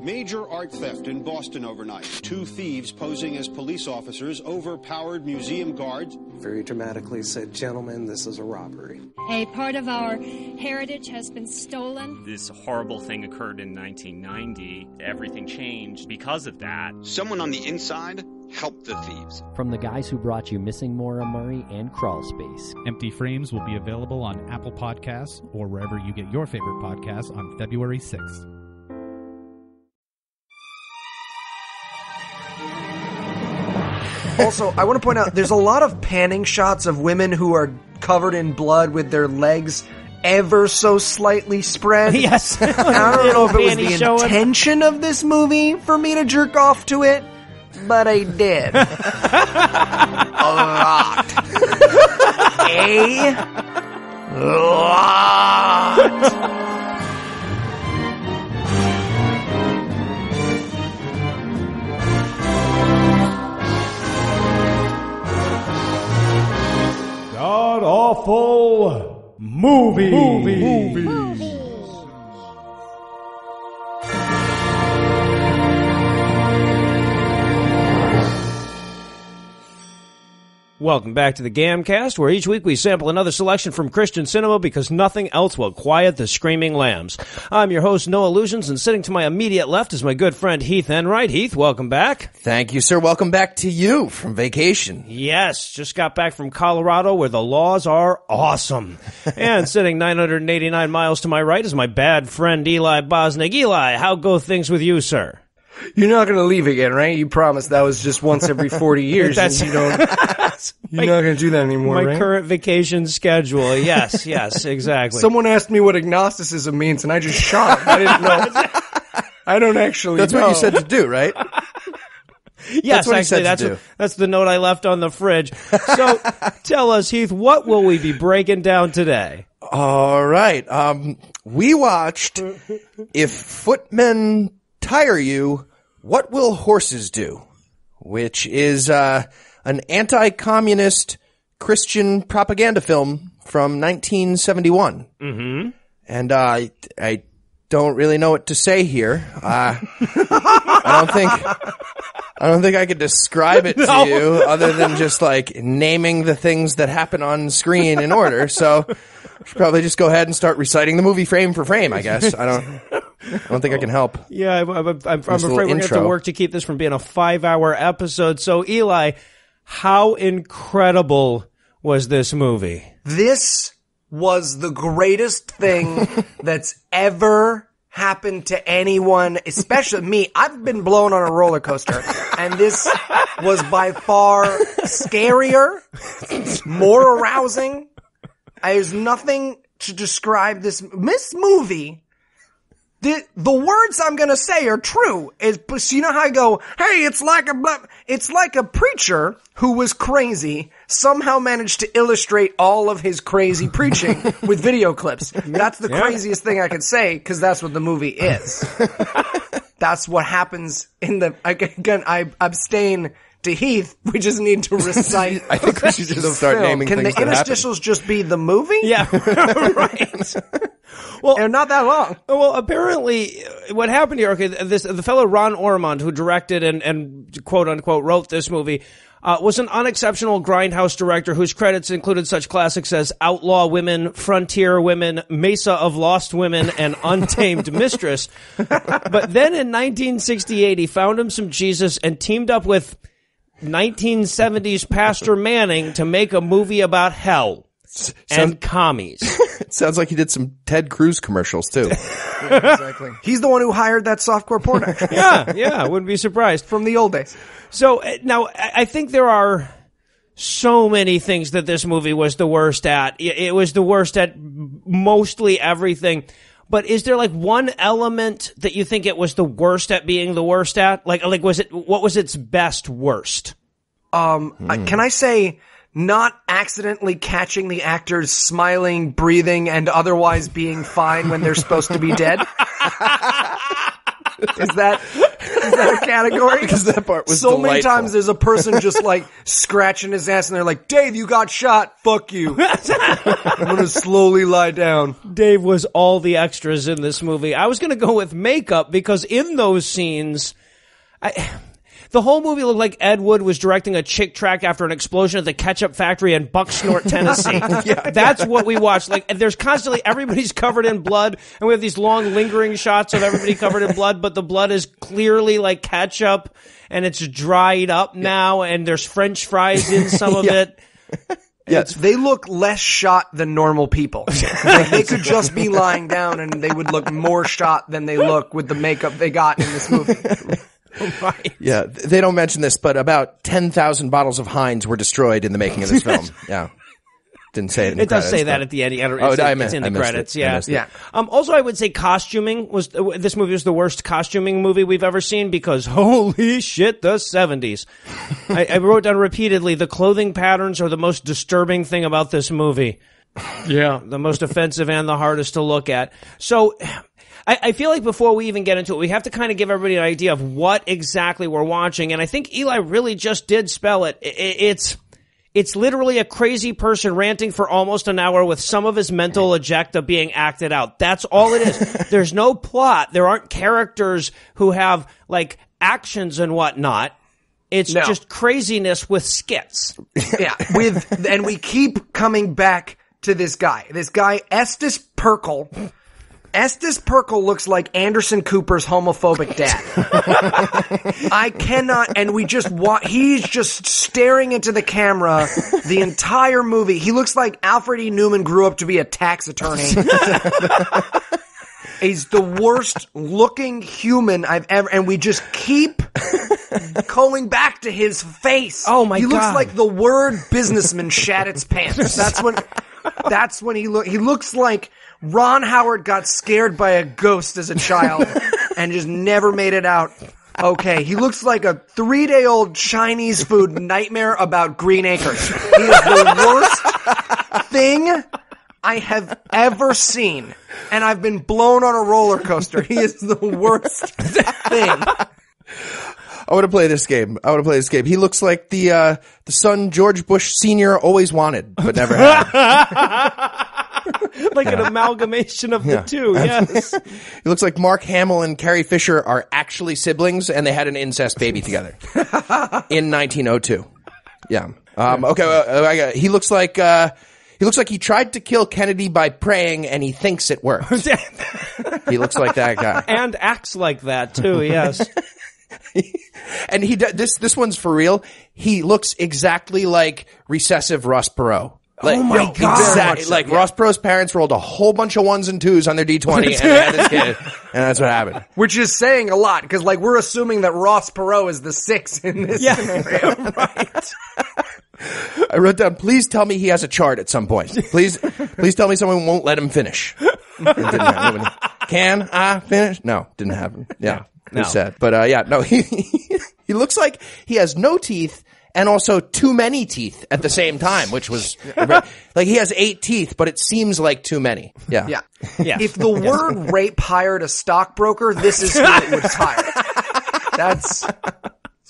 Major art theft in Boston overnight. Two thieves posing as police officers overpowered museum guards. Very dramatically said, "Gentlemen, this is a robbery. A part of our heritage has been stolen." This horrible thing occurred in 1990. Everything changed because of that. Someone on the inside helped the thieves. From the guys who brought you Missing Maura Murray and Crawl Space. Empty Frames will be available on Apple Podcasts or wherever you get your favorite podcasts on February 6th. Also, I want to point out, there's a lot of panning shots of women who are covered in blood with their legs ever so slightly spread. Yes. I don't know if it was the intention of this movie for me to jerk off to it, but I did. A lot. Awful movies. Welcome back to the Gamcast, where each week we sample another selection from Christian cinema because nothing else will quiet the screaming lambs. I'm your host, No Illusions, and sitting to my immediate left is my good friend Heath Enright. Heath, welcome back. Thank you, sir. Welcome back to you from vacation. Yes, just got back from Colorado where the laws are awesome. And sitting 989 miles to my right is my bad friend Eli Bosnick. Eli, how go things with you, sir? You're not going to leave again, right? You promised that was just once every 40 years. That's, and you don't, you're not going to do that anymore, right? My current vacation schedule. Yes, yes, exactly. Someone asked me what agnosticism means, and I just shot him. I didn't know. I don't actually That's know. What you said to do, right? Yes, that's the note I left on the fridge. So tell us, Heath, what will we be breaking down today? All right. We watched If Footmen Tire You, What Will Horses Do?, which is an anti-communist Christian propaganda film from 1971. Mm-hmm. And I don't really know what to say here. I don't think I could describe it to you other than just like naming the things that happen on screen in order. So I should probably just go ahead and start reciting the movie frame for frame, I guess. I don't think I can help. Yeah, I'm afraid we're going to have to work to keep this from being a 5-hour episode. So, Eli, how incredible was this movie? This was the greatest thing that's ever happened to anyone, especially me. I've been blown on a roller coaster, and this was by far scarier, more arousing. There's nothing to describe this movie. The words I'm gonna say are true. Is you know how I go, hey, it's like a preacher who was crazy somehow managed to illustrate all of his crazy preaching with video clips. That's the craziest thing I could say because that's what the movie is. That's what happens in the. Again, I abstain. To Heath, we just need to recite. I think we should just start naming things. Can the interstitials just be the movie? Yeah, right. Well, they're not that long. Well, apparently, what happened here? Okay, the fellow Ron Ormond, who directed and quote unquote wrote this movie, was an unexceptional grindhouse director whose credits included such classics as Outlaw Women, Frontier Women, Mesa of Lost Women, and Untamed Mistress. But then in 1968, he found him some Jesus and teamed up with 1970s Pastor Manning to make a movie about hell and commies. It sounds like he did some Ted Cruz commercials, too. Yeah, exactly. He's the one who hired that softcore porn actor. Yeah, wouldn't be surprised. From the old days. So, now, I think there are so many things that this movie was the worst at. It was the worst at mostly everything. But is there like one element that you think it was the worst at being the worst at? Like was it, what was its best worst? Can I say not accidentally catching the actors smiling, breathing, and otherwise being fine when they're supposed to be dead? Is that Is that a category? Because that part was so delightful. Many times there's a person just like scratching his ass and they're like, Dave, you got shot. Fuck you. I'm going to slowly lie down. Dave was all the extras in this movie. I was going to go with makeup because in those scenes, the whole movie looked like Ed Wood was directing a chick track after an explosion at the ketchup factory in Buckshort, Tennessee. Yeah. That's what we watched. Like, there's constantly everybody's covered in blood, and we have these long lingering shots of everybody covered in blood, but the blood is clearly like ketchup, and it's dried up now, and there's French fries in some of it. Yes, they look less shot than normal people. Like they could just be lying down, and they would look more shot than they look with the makeup they got in this movie. Right. Yeah, they don't mention this, but about 10,000 bottles of Heinz were destroyed in the making of this film. Yeah, didn't say it. In the credits, does say that at the end. It's in the credits. Yeah. Also, I would say costuming was this movie was the worst costuming movie we've ever seen because holy shit, the 70s. I wrote down repeatedly the clothing patterns are the most disturbing thing about this movie. Yeah, the most offensive and the hardest to look at. So. I feel like before we even get into it, we have to kind of give everybody an idea of what exactly we're watching. And I think Eli really just did spell it. It's literally a crazy person ranting for almost an hour with some of his mental ejecta being acted out. That's all it is. There's no plot. There aren't characters who have, like, actions and whatnot. It's just craziness with skits. Yeah. And we keep coming back to this guy. This guy, Estes Pirkle. Estes Pirkle looks like Anderson Cooper's homophobic dad. I cannot, and we just he's just staring into the camera the entire movie. He looks like Alfred E. Newman grew up to be a tax attorney. He's the worst looking human I've ever, and we just keep going back to his face. Oh my God. He looks like the word businessman shat its pants. That's when he looks like Ron Howard got scared by a ghost as a child and just never made it out. Okay, he looks like a 3-day-old Chinese food nightmare about Green Acres. He is the worst thing I have ever seen, and I've been blown on a roller coaster. He is the worst thing. I want to play this game. He looks like the son George Bush Sr. always wanted, but never had. Like an amalgamation of the two, yes. It looks like Mark Hamill and Carrie Fisher are actually siblings, and they had an incest baby together in 1902. Yeah. Okay. He looks like he tried to kill Kennedy by praying, and he thinks it worked. He looks like that guy, and acts like that too. Yes. And this one's for real. He looks exactly like recessive Ross Perot. Like, oh my God! Exactly. Like Ross Perot's parents rolled a whole bunch of 1s and 2s on their D20 and had this kid, and that's what happened. Which is saying a lot because, like, we're assuming that Ross Perot is the 6 in this scenario, right? I wrote down, please tell me he has a chart at some point. Please tell me someone won't let him finish. It didn't happen. Can I finish? No, didn't happen. Yeah, no. It's sad, but he looks like he has no teeth. And also too many teeth at the same time, which was like he has 8 teeth, but it seems like too many. Yeah. Yeah. Yeah. If the word rape hired a stockbroker, this is who it was hired. That's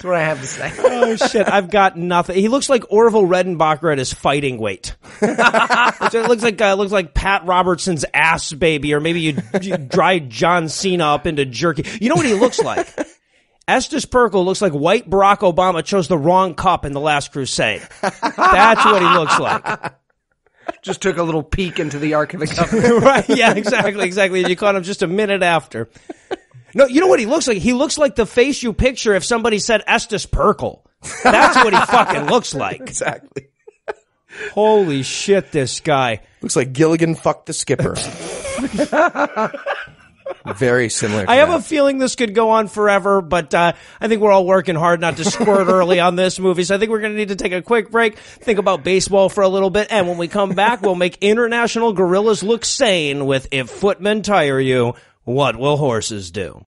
what I have to say. Oh, shit. I've got nothing. He looks like Orville Redenbacher at his fighting weight. It looks like Pat Robertson's ass baby, or maybe you dried John Cena up into jerky. You know what he looks like? Estes Pirkle looks like white Barack Obama chose the wrong cup in The Last Crusade. That's what he looks like. Just took a little peek into the Ark of the Covenant. Right, yeah, exactly. You caught him just a minute after. No, you know what he looks like? He looks like the face you picture if somebody said Estes Pirkle. That's what he fucking looks like. Exactly. Holy shit, this guy. Looks like Gilligan fucked the skipper. Very similar. I have a feeling this could go on forever, but I think we're all working hard not to squirt early on this movie, so I think we're going to need to take a quick break, think about baseball for a little bit, and when we come back, we'll make international gorillas look sane with If Footmen Tire You, What Will Horses Do?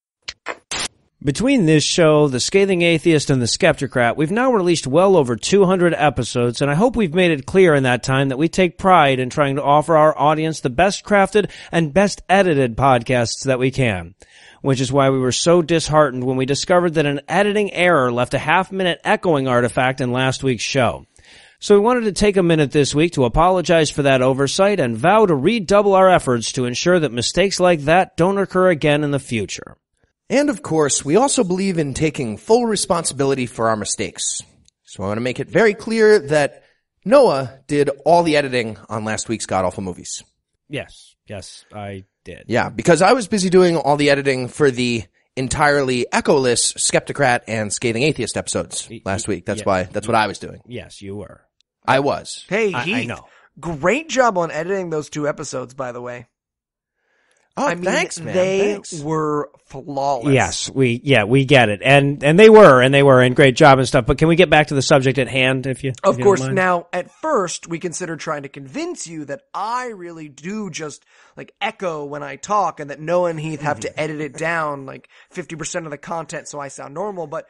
Between this show, The Scathing Atheist, and The Skeptocrat, we've now released well over 200 episodes, and I hope we've made it clear in that time that we take pride in trying to offer our audience the best crafted and best edited podcasts that we can. which is why we were so disheartened when we discovered that an editing error left a half-minute echoing artifact in last week's show. So we wanted to take a minute this week to apologize for that oversight and vow to redouble our efforts to ensure that mistakes like that don't occur again in the future. And of course, we also believe in taking full responsibility for our mistakes. So I want to make it very clear that Noah did all the editing on last week's God Awful Movies. Yes, I did. Yeah, because I was busy doing all the editing for the entirely echoless Skeptocrat and Scathing Atheist episodes last week. That's what I was doing. Yes, you were. I was. Hey, Heath, I know. Great job on editing those two episodes, by the way. Oh, I mean, thanks, man. They were flawless. Yes, we get it. And they were, and great job and stuff. But can we get back to the subject at hand, if you don't mind? Now, at first, we considered trying to convince you that I really do just, echo when I talk, and that Noah and Heath have to edit it down, 50% of the content so I sound normal. But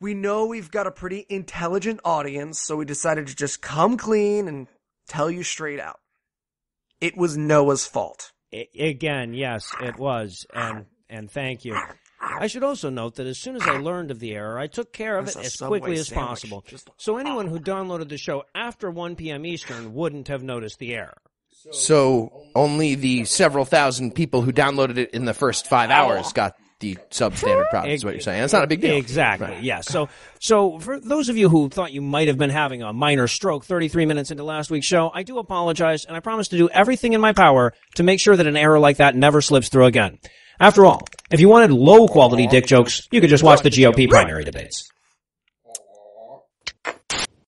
we know we've got a pretty intelligent audience, so we decided to just come clean and tell you straight out. It was Noah's fault. Again, yes, it was, and thank you. I should also note that as soon as I learned of the error, I took care of it as quickly as possible, so anyone who downloaded the show after 1 p.m. Eastern wouldn't have noticed the error. So only the several thousand people who downloaded it in the first 5 hours got the substandard product, is what you're saying. That's not a big deal. Exactly, right. Yeah. So for those of you who thought you might have been having a minor stroke 33 minutes into last week's show, I do apologize, and I promise to do everything in my power to make sure that an error like that never slips through again. After all, if you wanted low-quality dick jokes, you could just watch the GOP primary debates.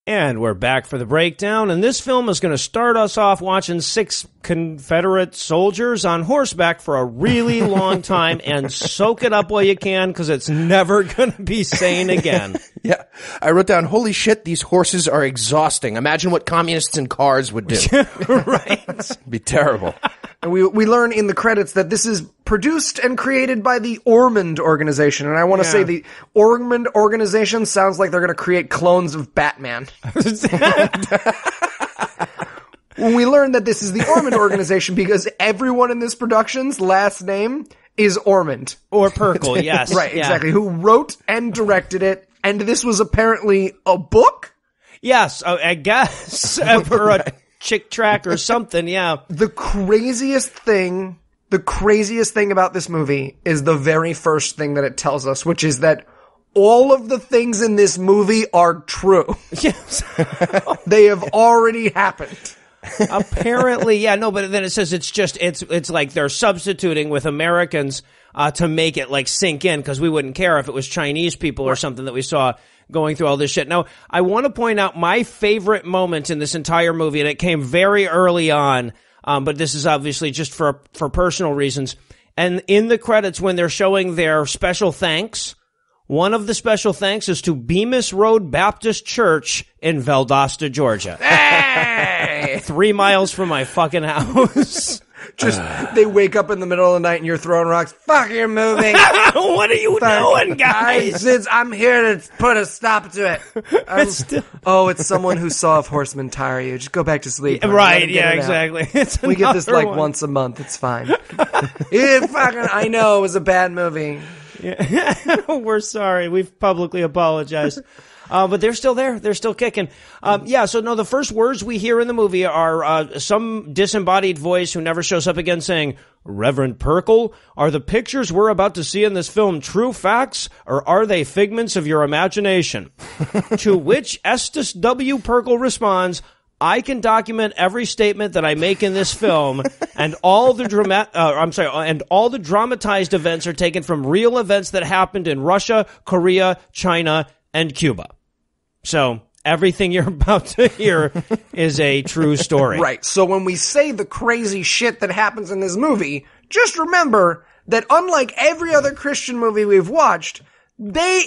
And we're back for the breakdown, and this film is going to start us off watching 6 Confederate soldiers on horseback for a really long time, and soak it up while you can, because it's never going to be sane again. Yeah. I wrote down, holy shit, these horses are exhausting. Imagine what communists in cars would do. Right. It'd be terrible. And we learn in the credits that this is produced and created by the Ormond organization. And I want to say the Ormond organization sounds like they're going to create clones of Batman. When we learn that this is the Ormond organization, because everyone in this production's last name is Ormond. Or Pirkle, yes. Right, exactly. Who wrote and directed it. And this was apparently a book? Yes, I guess. For a chick track or something, yeah. The craziest thing about this movie is the very first thing that it tells us, which is that all of the things in this movie are true. Yes. They have already happened. Apparently, yeah, no, but then it says it's like they're substituting with Americans to make it sink in, because we wouldn't care if it was Chinese people or something that we saw going through all this shit. Now, I want to point out my favorite moment in this entire movie, and it came very early on. But this is obviously just for personal reasons. And in the credits, when they're showing their special thanks, one of the special thanks is to Bemis Road Baptist Church in Valdosta, Georgia. Hey! 3 miles from my fucking house. They wake up in the middle of the night and you're throwing rocks. Fuck your movie. What are you doing, guys? Since I'm here to put a stop to it. It's someone who saw If Horsemen Tire You. Just go back to sleep. Right, yeah, exactly. We get this once a month. It's fine. I know it was a bad movie. Yeah. We're sorry. We've publicly apologized. But they're still there. They're still kicking. The first words we hear in the movie are some disembodied voice who never shows up again saying, Reverend Pirkle, are the pictures we're about to see in this film true facts, or are they figments of your imagination? To which Estes W. Pirkle responds, I can document every statement that I make in this film, and all the dramatized events are taken from real events that happened in Russia, Korea, China, and Cuba. So everything you're about to hear is a true story. Right. So when we say the crazy shit that happens in this movie, just remember that unlike every other Christian movie we've watched, they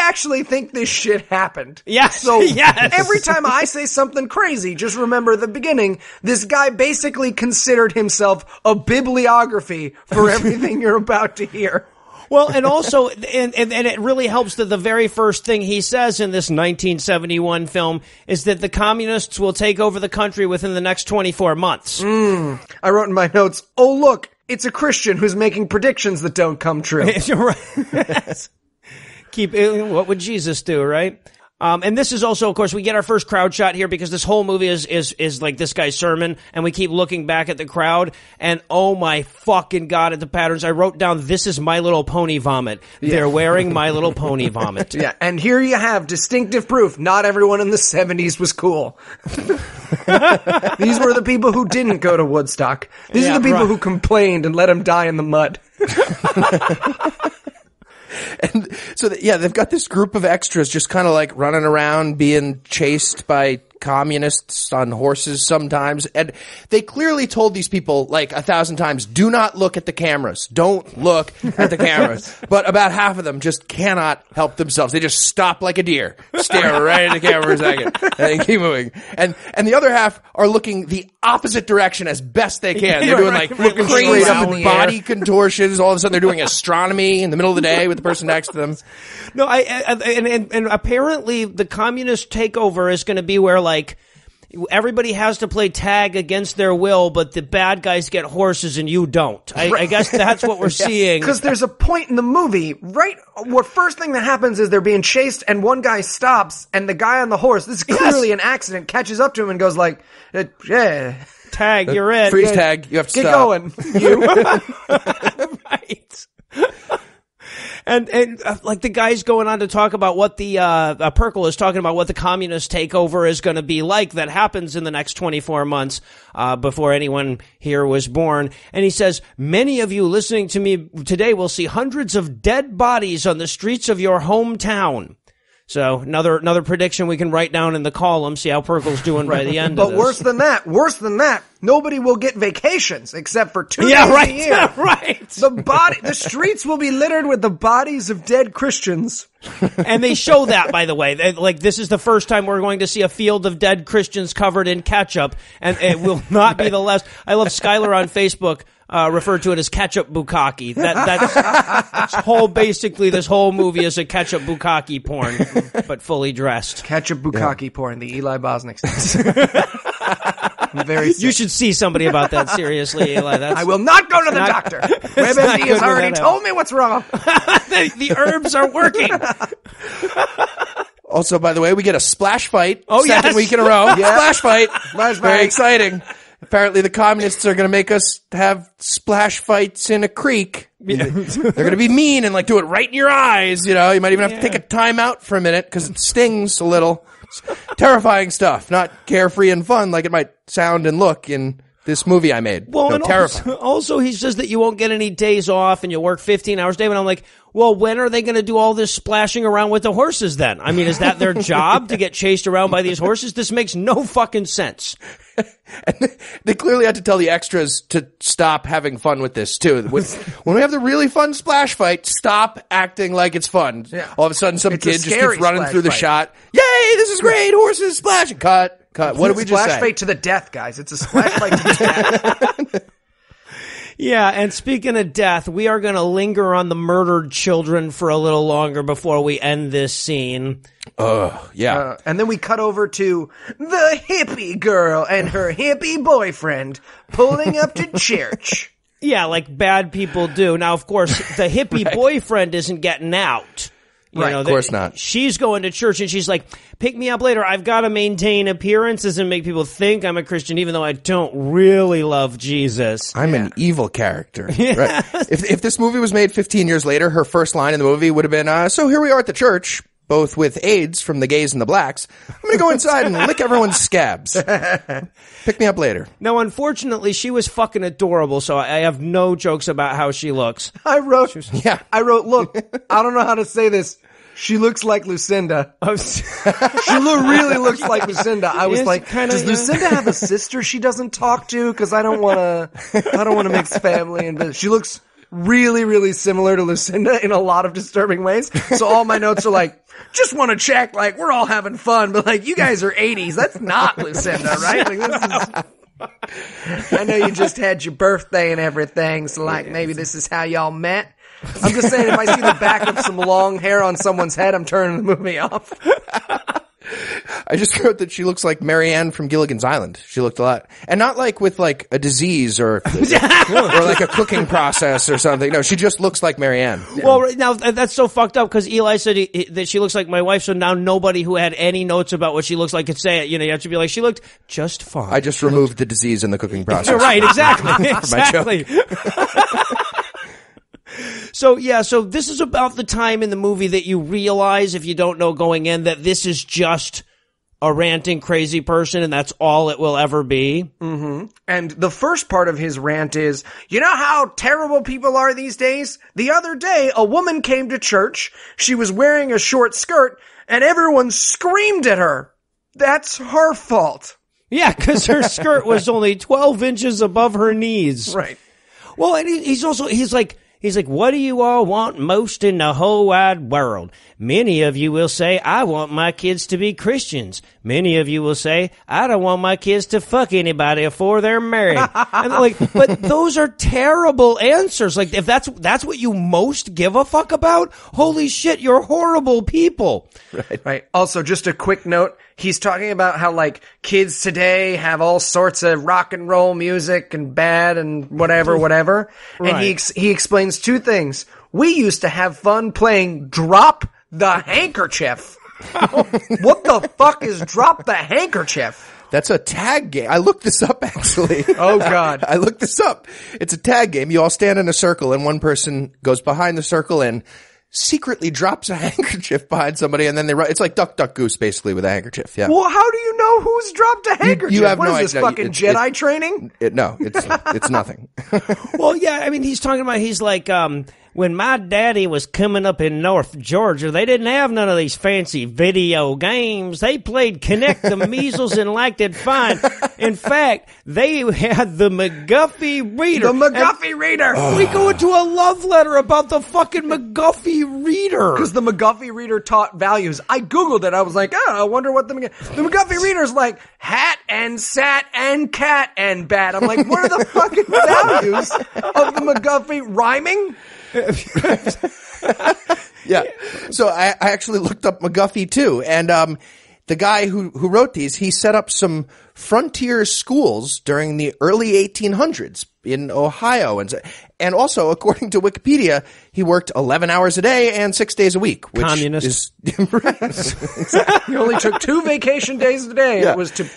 actually think this shit happened. Yes. So every time I say something crazy, just remember the beginning. This guy basically considered himself a bibliography for everything you're about to hear. Well, and also, and it really helps that the very first thing he says in this 1971 film is that the communists will take over the country within the next 24 months. I wrote in my notes, oh look, it's a Christian who's making predictions that don't come true. What would Jesus do, right? And this is also, of course, we get our first crowd shot here because this whole movie is like this guy's sermon, and we keep looking back at the crowd, and oh my fucking God at the patterns. I wrote down, this is My Little Pony vomit. Yeah. They're wearing My Little Pony vomit. Yeah, and here you have distinctive proof. Not everyone in the 70s was cool. These were the people who didn't go to Woodstock. These are the people who complained and let him die in the mud. And so, they've got this group of extras just kind of like running around being chased by communists on horses sometimes. And they clearly told these people like 1,000 times, do not look at the cameras. Don't look at the cameras. But about half of them just cannot help themselves. They just stop like a deer, stare right at the camera for a second, and they keep moving. And the other half are looking the opposite direction as best they can. They're doing like looking straight up in body contortions. All of a sudden they're doing astronomy in the middle of the day with the person next to them. No, and apparently the communist takeover is going to be where like everybody has to play tag against their will, but the bad guys get horses and you don't. I guess that's what we're seeing. Because there's a point in the movie, right? What first thing that happens is they're being chased and one guy stops, and the guy on the horse, this is clearly an accident, catches up to him and goes like, yeah. Tag, you're in. Freeze tag, you have to stop. Get going. Right. And like the guy's going on to talk about what the Pirkle is talking about what the communist takeover is going to be like that happens in the next 24 months before anyone here was born. And he says, many of you listening to me today will see hundreds of dead bodies on the streets of your hometown. So another prediction we can write down in the column, see how Pirkle's doing by the end of this. But worse than that, nobody will get vacations except for 2 days a year. Yeah, right. The streets will be littered with the bodies of dead Christians. And they show that, by the way. This is the first time we're going to see a field of dead Christians covered in ketchup, and it will not be the last. I love Skylar on Facebook. Referred to it as ketchup bukkake. That's this whole movie is a ketchup bukkake porn, but fully dressed. Ketchup bukkake porn, the Eli Bosnick stuff. I'm very sick. You should see somebody about that, seriously, Eli. I will not go to the doctor. WebMD has already told me what's wrong. The herbs are working. Also, by the way, we get a splash fight. Oh, yeah. Second week in a row. Splash fight. Very exciting. Apparently the communists are going to make us have splash fights in a creek. Yeah. They're going to be mean and like do it right in your eyes. You know, you might even have to take a time out for a minute because it stings a little. It's terrifying stuff, not carefree and fun like it might sound and look in this movie I made. Well, and also he says that you won't get any days off and you'll work 15 hours a day. And I'm like, well, when are they going to do all this splashing around with the horses then? I mean, is that their job to get chased around by these horses? This makes no fucking sense. And they clearly had to tell the extras to stop having fun with this too. When we have the really fun splash fight, stop acting like it's fun. Yeah. All of a sudden some kid just keeps running through the shot. Yay, this is great. Horses splashing. Cut. What did we just say? Splash fight to the death, guys. It's a splash fight to the death. Yeah, and speaking of death, we are going to linger on the murdered children for a little longer before we end this scene. And then we cut over to the hippie girl and her hippie boyfriend pulling up to church. Yeah, like bad people do. Now, of course, the hippie boyfriend isn't getting out. You know, of course not. She's going to church and she's like, pick me up later. I've got to maintain appearances and make people think I'm a Christian, even though I don't really love Jesus. I'm an evil character. Yeah. Right? If this movie was made 15 years later, her first line in the movie would have been, so here we are at the church, both with AIDS from the gays and the blacks. I'm going to go inside and lick everyone's scabs. Pick me up later. Now, unfortunately, she was fucking adorable, so I have no jokes about how she looks. I wrote, look, I don't know how to say this. She looks like Lucinda. She really looks like Lucinda. I was like, does Lucinda have a sister she doesn't talk to? Because I don't want to mix family and business. She looks really, really similar to Lucinda in a lot of disturbing ways. So all my notes are like, just want to check, like, we're all having fun, but like, you guys are 80s. That's not Lucinda, right? I know you just had your birthday and everything, so like, maybe this is how y'all met. I'm just saying, if I see the back of some long hair on someone's head, I'm turning the movie off. I just wrote that she looks like Marianne from Gilligan's Island. She looked a lot, and not like with like a disease or like a cooking process or something. No, she just looks like Marianne. Well, now that's so fucked up because Eli said that she looks like my wife. So now nobody who had any notes about what she looks like could say it. You know, you have to be like, she looked just fine. I just removed the disease in the cooking process. You're right, exactly, exactly. So, yeah, so this is about the time in the movie that you realize, if you don't know going in, that this is just a ranting crazy person and that's all it will ever be. Mm-hmm. And the first part of his rant is, you know how terrible people are these days? The other day, a woman came to church, she was wearing a short skirt, and everyone screamed at her. That's her fault. Yeah, because her skirt was only 12 inches above her knees. Right. Well, and he's like, what do you all want most in the whole wide world? Many of you will say, I want my kids to be Christians. Many of you will say, I don't want my kids to fuck anybody before they're married. And they're like, but those are terrible answers. Like, if that's what you most give a fuck about, holy shit, you're horrible people. Right. Right. Also, just a quick note. He's talking about how, like, kids today have all sorts of rock and roll music and bad and whatever. Right. And he explains two things. We used to have fun playing Drop the Handkerchief. What the fuck is Drop the Handkerchief? That's a tag game. I looked this up, actually. Oh, God. I looked this up. It's a tag game. You all stand in a circle, and one person goes behind the circle and secretly drops a handkerchief behind somebody, and then they run. It's like Duck, Duck, Goose, basically, with a handkerchief. Yeah. Well, how do you know who's dropped a handkerchief? You have what no is this idea. Fucking it's, Jedi training? It's nothing. Well, yeah, I mean, he's talking about, he's like, when my daddy was coming up in North Georgia, they didn't have none of these fancy video games. They played Connect the Measles and liked it fine. In fact, they had the McGuffey Reader. The McGuffey Reader. We go into a love letter about the fucking McGuffey Reader. Because the McGuffey Reader taught values. I Googled it. I was like, oh, I wonder what the McGuffey Reader's like. Hat and sat and cat and bat. I'm like, what are the fucking values of the McGuffey rhyming? Yeah. So I actually looked up McGuffey too, and the guy who wrote these, he set up some frontier schools during the early 1800s in Ohio, and also, according to Wikipedia, he worked 11 hours a day and 6 days a week, which Communist. Is right. He only took 2 vacation days a day. Yeah. It was to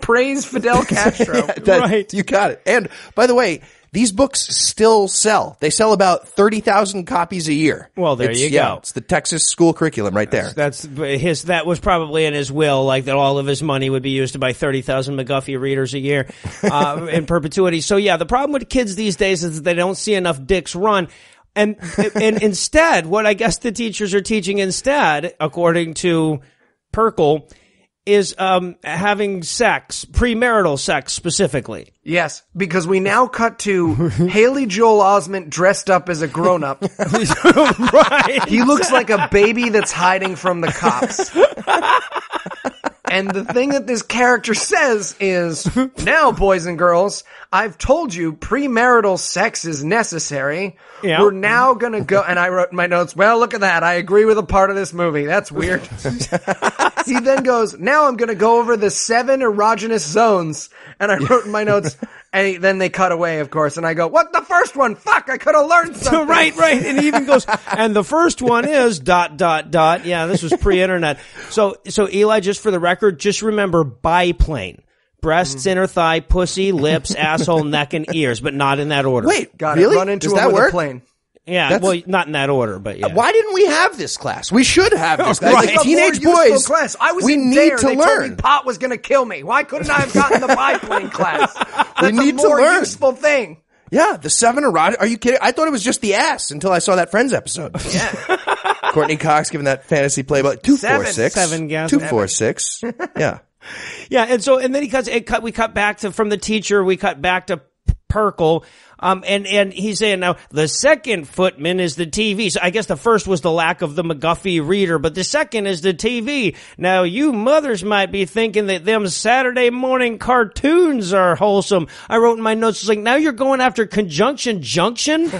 praise Fidel Castro. Yeah, right. You got it. And by the way, these books still sell. They sell about 30,000 copies a year. Well, there you go. Yeah, it's the Texas school curriculum right there. That was probably in his will, like that all of his money would be used to buy 30,000 McGuffey readers a year in perpetuity. So, yeah, the problem with kids these days is that they don't see enough dicks run. And instead, what I guess the teachers are teaching instead, according to Pirkle, is having sex, premarital sex specifically. Yes, because we now cut to Haley Joel Osment dressed up as a grown-up. Right. He looks like a baby that's hiding from the cops. And the thing that this character says is, now, boys and girls, I've told you premarital sex is necessary. Yeah. We're now going to go. And I wrote in my notes, well, look at that. I agree with a part of this movie. That's weird. He then goes, now I'm going to go over the 7 erogenous zones. And I wrote in my notes, and then they cut away, of course. And I go, what, the first one? Fuck, I could have learned something. Right. And he even goes, and the first one is ... Yeah, this was pre-internet. So Eli, just for the record, just remember biplane. Breasts, inner thigh, pussy, lips, asshole, neck, and ears, but not in that order. Wait, got really? It. Run into that with a plane. Yeah, that's, well, not in that order, but yeah. Why didn't we have this class? We should have this class. Right. Like teenage boys, class. I was we in need there, to they learn. Told me pot was going to kill me. Why couldn't I have gotten the biplane class? That's we need a more to learn. Useful thing. Yeah, the 7 erotic. Are you kidding? I thought it was just the ass until I saw that Friends episode. Yeah. Courtney Cox giving that fantasy play about 246. 246. Yeah. Yeah, and then he cuts. We cut back to from the teacher. We cut back to Pirkle, and he's saying now the second footman is the TV. So I guess the first was the lack of the McGuffey reader, but the second is the TV. Now you mothers might be thinking that them Saturday morning cartoons are wholesome. I wrote in my notes, it's like, now you're going after conjunction junction.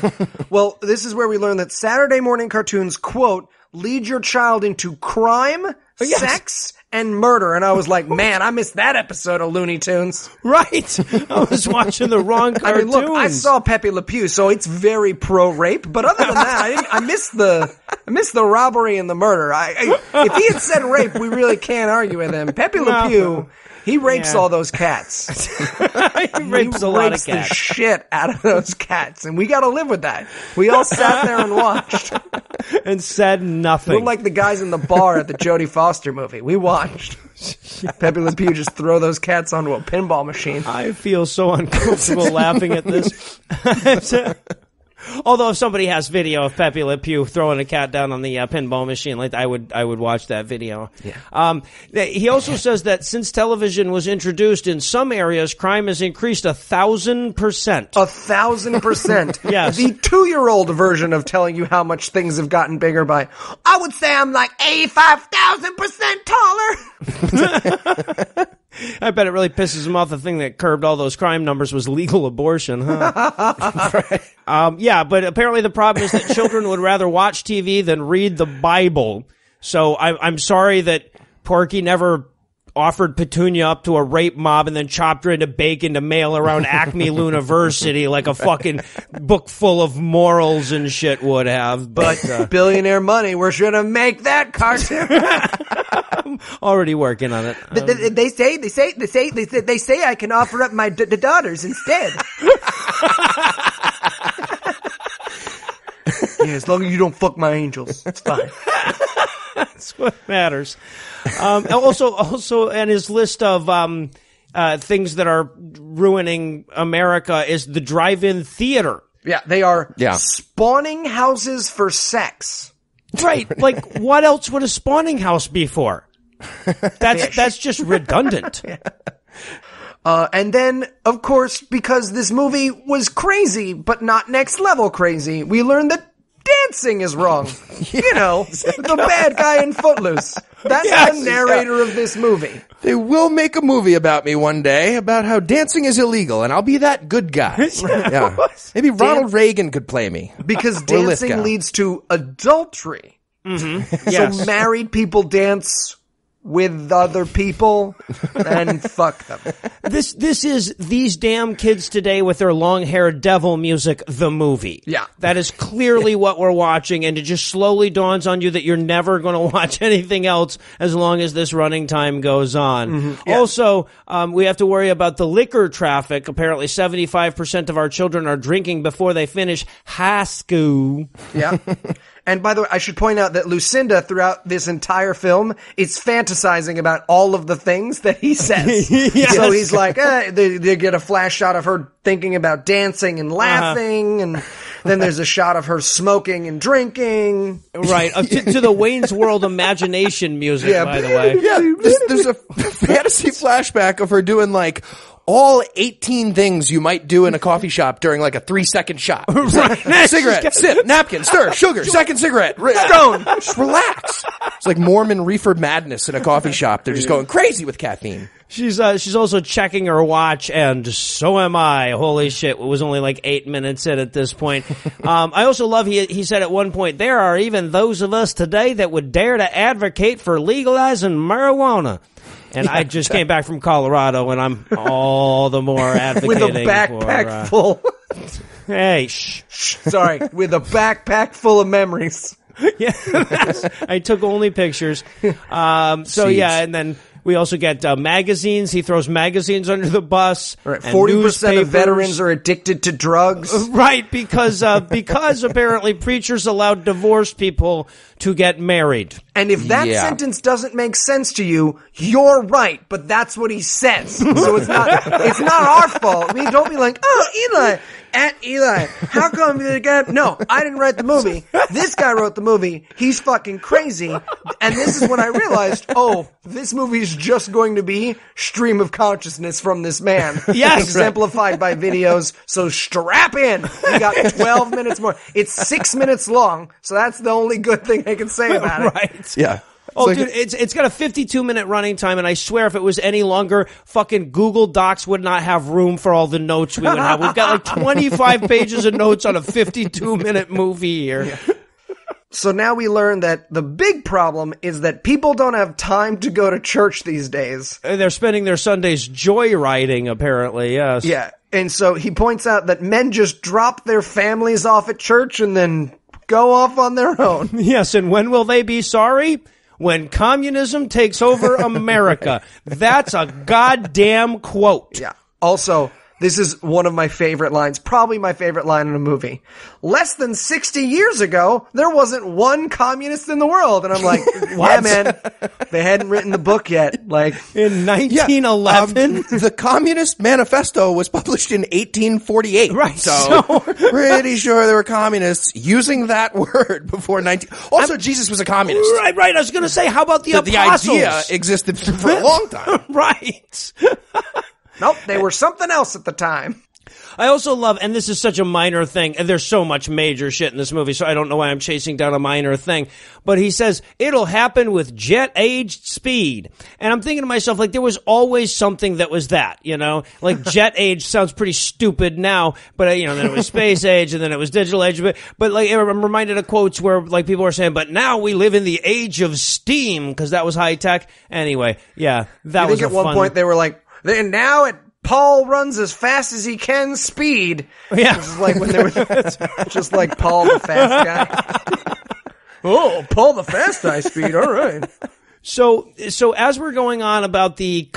Well, this is where we learn that Saturday morning cartoons, quote, lead your child into crime, sex, and murder. And I was like, man, I missed that episode of Looney Tunes. Right. I was watching the wrong cartoons. I mean, look, I saw Pepe Le Pew, so it's very pro-rape. But other than that, I missed the robbery and the murder. If he had said rape, we really can't argue with him. Pepe Le Pew... He rapes all those cats. he rapes a lot of cats. The shit out of those cats, and we got to live with that. We all sat there and watched and said nothing. We're like the guys in the bar at the Jodie Foster movie. We watched Pepe Le Pew just throw those cats onto a pinball machine. I feel so uncomfortable laughing at this. Although if somebody has video of Pepe Le Pew throwing a cat down on the pinball machine, like I would watch that video. Yeah. He also says that since television was introduced in some areas, crime has increased 1,000%. 1,000%. Yes. The 2-year-old version of telling you how much things have gotten bigger by, I would say I'm like 85,000% taller. I bet it really pisses him off. The thing that curbed all those crime numbers was legal abortion, huh? Yeah, but apparently the problem is that children would rather watch TV than read the Bible. So I'm sorry that Porky never offered Petunia up to a rape mob and then chopped her into bacon to mail around Acme Luniversity like a fucking book full of morals and shit would have. But billionaire money, we're going to make that cartoon. I'm already working on it. They say I can offer up my daughters instead. Yeah, as long as you don't fuck my angels, it's fine. That's what matters. Also, and his list of things that are ruining America is the drive-in theater. Yeah, they are spawning houses for sex. Right, like what else would a spawning house be for? That's just redundant. And then, of course, because this movie was crazy, but not next level crazy, we learned that dancing is wrong. You know, the bad guy in Footloose. That's the narrator of this movie. They will make a movie about me one day about how dancing is illegal, and I'll be that good guy. Yeah. Maybe Ronald Reagan could play me. Because dancing leads to adultery. Mm-hmm. Yes. So married people dance with other people and fuck them. This is These Damn Kids Today with their long-haired devil music, the movie. Yeah. That is clearly what we're watching, and it just slowly dawns on you that you're never going to watch anything else as long as this running time goes on. Mm-hmm. Yeah. Also, we have to worry about the liquor traffic. Apparently, 75% of our children are drinking before they finish high school. Yeah. And by the way, I should point out that Lucinda, throughout this entire film, is fantasizing about all of the things that he says. Yes. So he's like, they get a flash shot of her thinking about dancing and laughing, and then there's a shot of her smoking and drinking. Right, to the Wayne's World imagination music, by the way. Yeah, there's a fantasy flashback of her doing, like, all 18 things you might do in a coffee shop during like a 3-second shot. Right. Cigarette, sip, napkin, stir, sugar, second cigarette, stone. Just relax. It's like Mormon reefer madness in a coffee shop. They're just going crazy with caffeine. She's also checking her watch, and so am I. Holy shit, it was only like 8 minutes in at this point. I also love he said at one point, there are even those of us today that would dare to advocate for legalizing marijuana. And I just came back from Colorado, and I'm all the more advocating with a backpack for, Hey, sorry, with a backpack full of memories. Yeah, I took only pictures. So jeez. Yeah, and then we also get magazines. He throws magazines under the bus. Right, 40% of veterans are addicted to drugs. Right, because apparently preachers allowed divorced people to get married. And if that sentence doesn't make sense to you, you're right. But that's what he says. So it's not our fault. I mean, don't be like, oh, Eli, how come you got? No, I didn't write the movie. This guy wrote the movie. He's fucking crazy. And this is when I realized, oh, this movie is just going to be stream of consciousness from this man. Yes. Exemplified by videos. So strap in. We got 12 minutes more. It's 6 minutes long. So that's the only good thing I can say about it. Right. Yeah. Oh, dude, it's got a 52-minute running time, and I swear if it was any longer, fucking Google Docs would not have room for all the notes we would have. We've got like 25 pages of notes on a 52-minute movie here. Yeah. So now we learn that the big problem is that people don't have time to go to church these days. And they're spending their Sundays joyriding, apparently, yes. Yeah, and so he points out that men just drop their families off at church and then go off on their own. Yes, and when will they be sorry? When communism takes over America. That's a goddamn quote. Yeah. Also, this is one of my favorite lines, probably my favorite line in a movie. Less than 60 years ago, there wasn't one communist in the world. And I'm like, yeah, man, they hadn't written the book yet. Like in 1911? Yeah, the Communist Manifesto was published in 1848. Right. So pretty sure there were communists using that word before 19... Also, Jesus was a communist. Right, right. I was going to say, how about the apostles? The idea existed for a long time. Right. Nope, they were something else at the time. I also love, and this is such a minor thing, and there's so much major shit in this movie, so I don't know why I'm chasing down a minor thing, but he says, it'll happen with jet-aged speed. And I'm thinking to myself, like, there was always something that was that, you know? Like, jet-age sounds pretty stupid now, but, you know, then it was space-age, and then it was digital-age, but like, I'm reminded of quotes where, like, people are saying, but now we live in the age of steam, because that was high-tech. Anyway, yeah, that was a fun... I think at one point they were like, and now Paul runs as fast as he can speed. Yeah. Which is like when they were just like Paul the fast guy. Oh, Paul the fast guy speed. All right. So as we're going on about the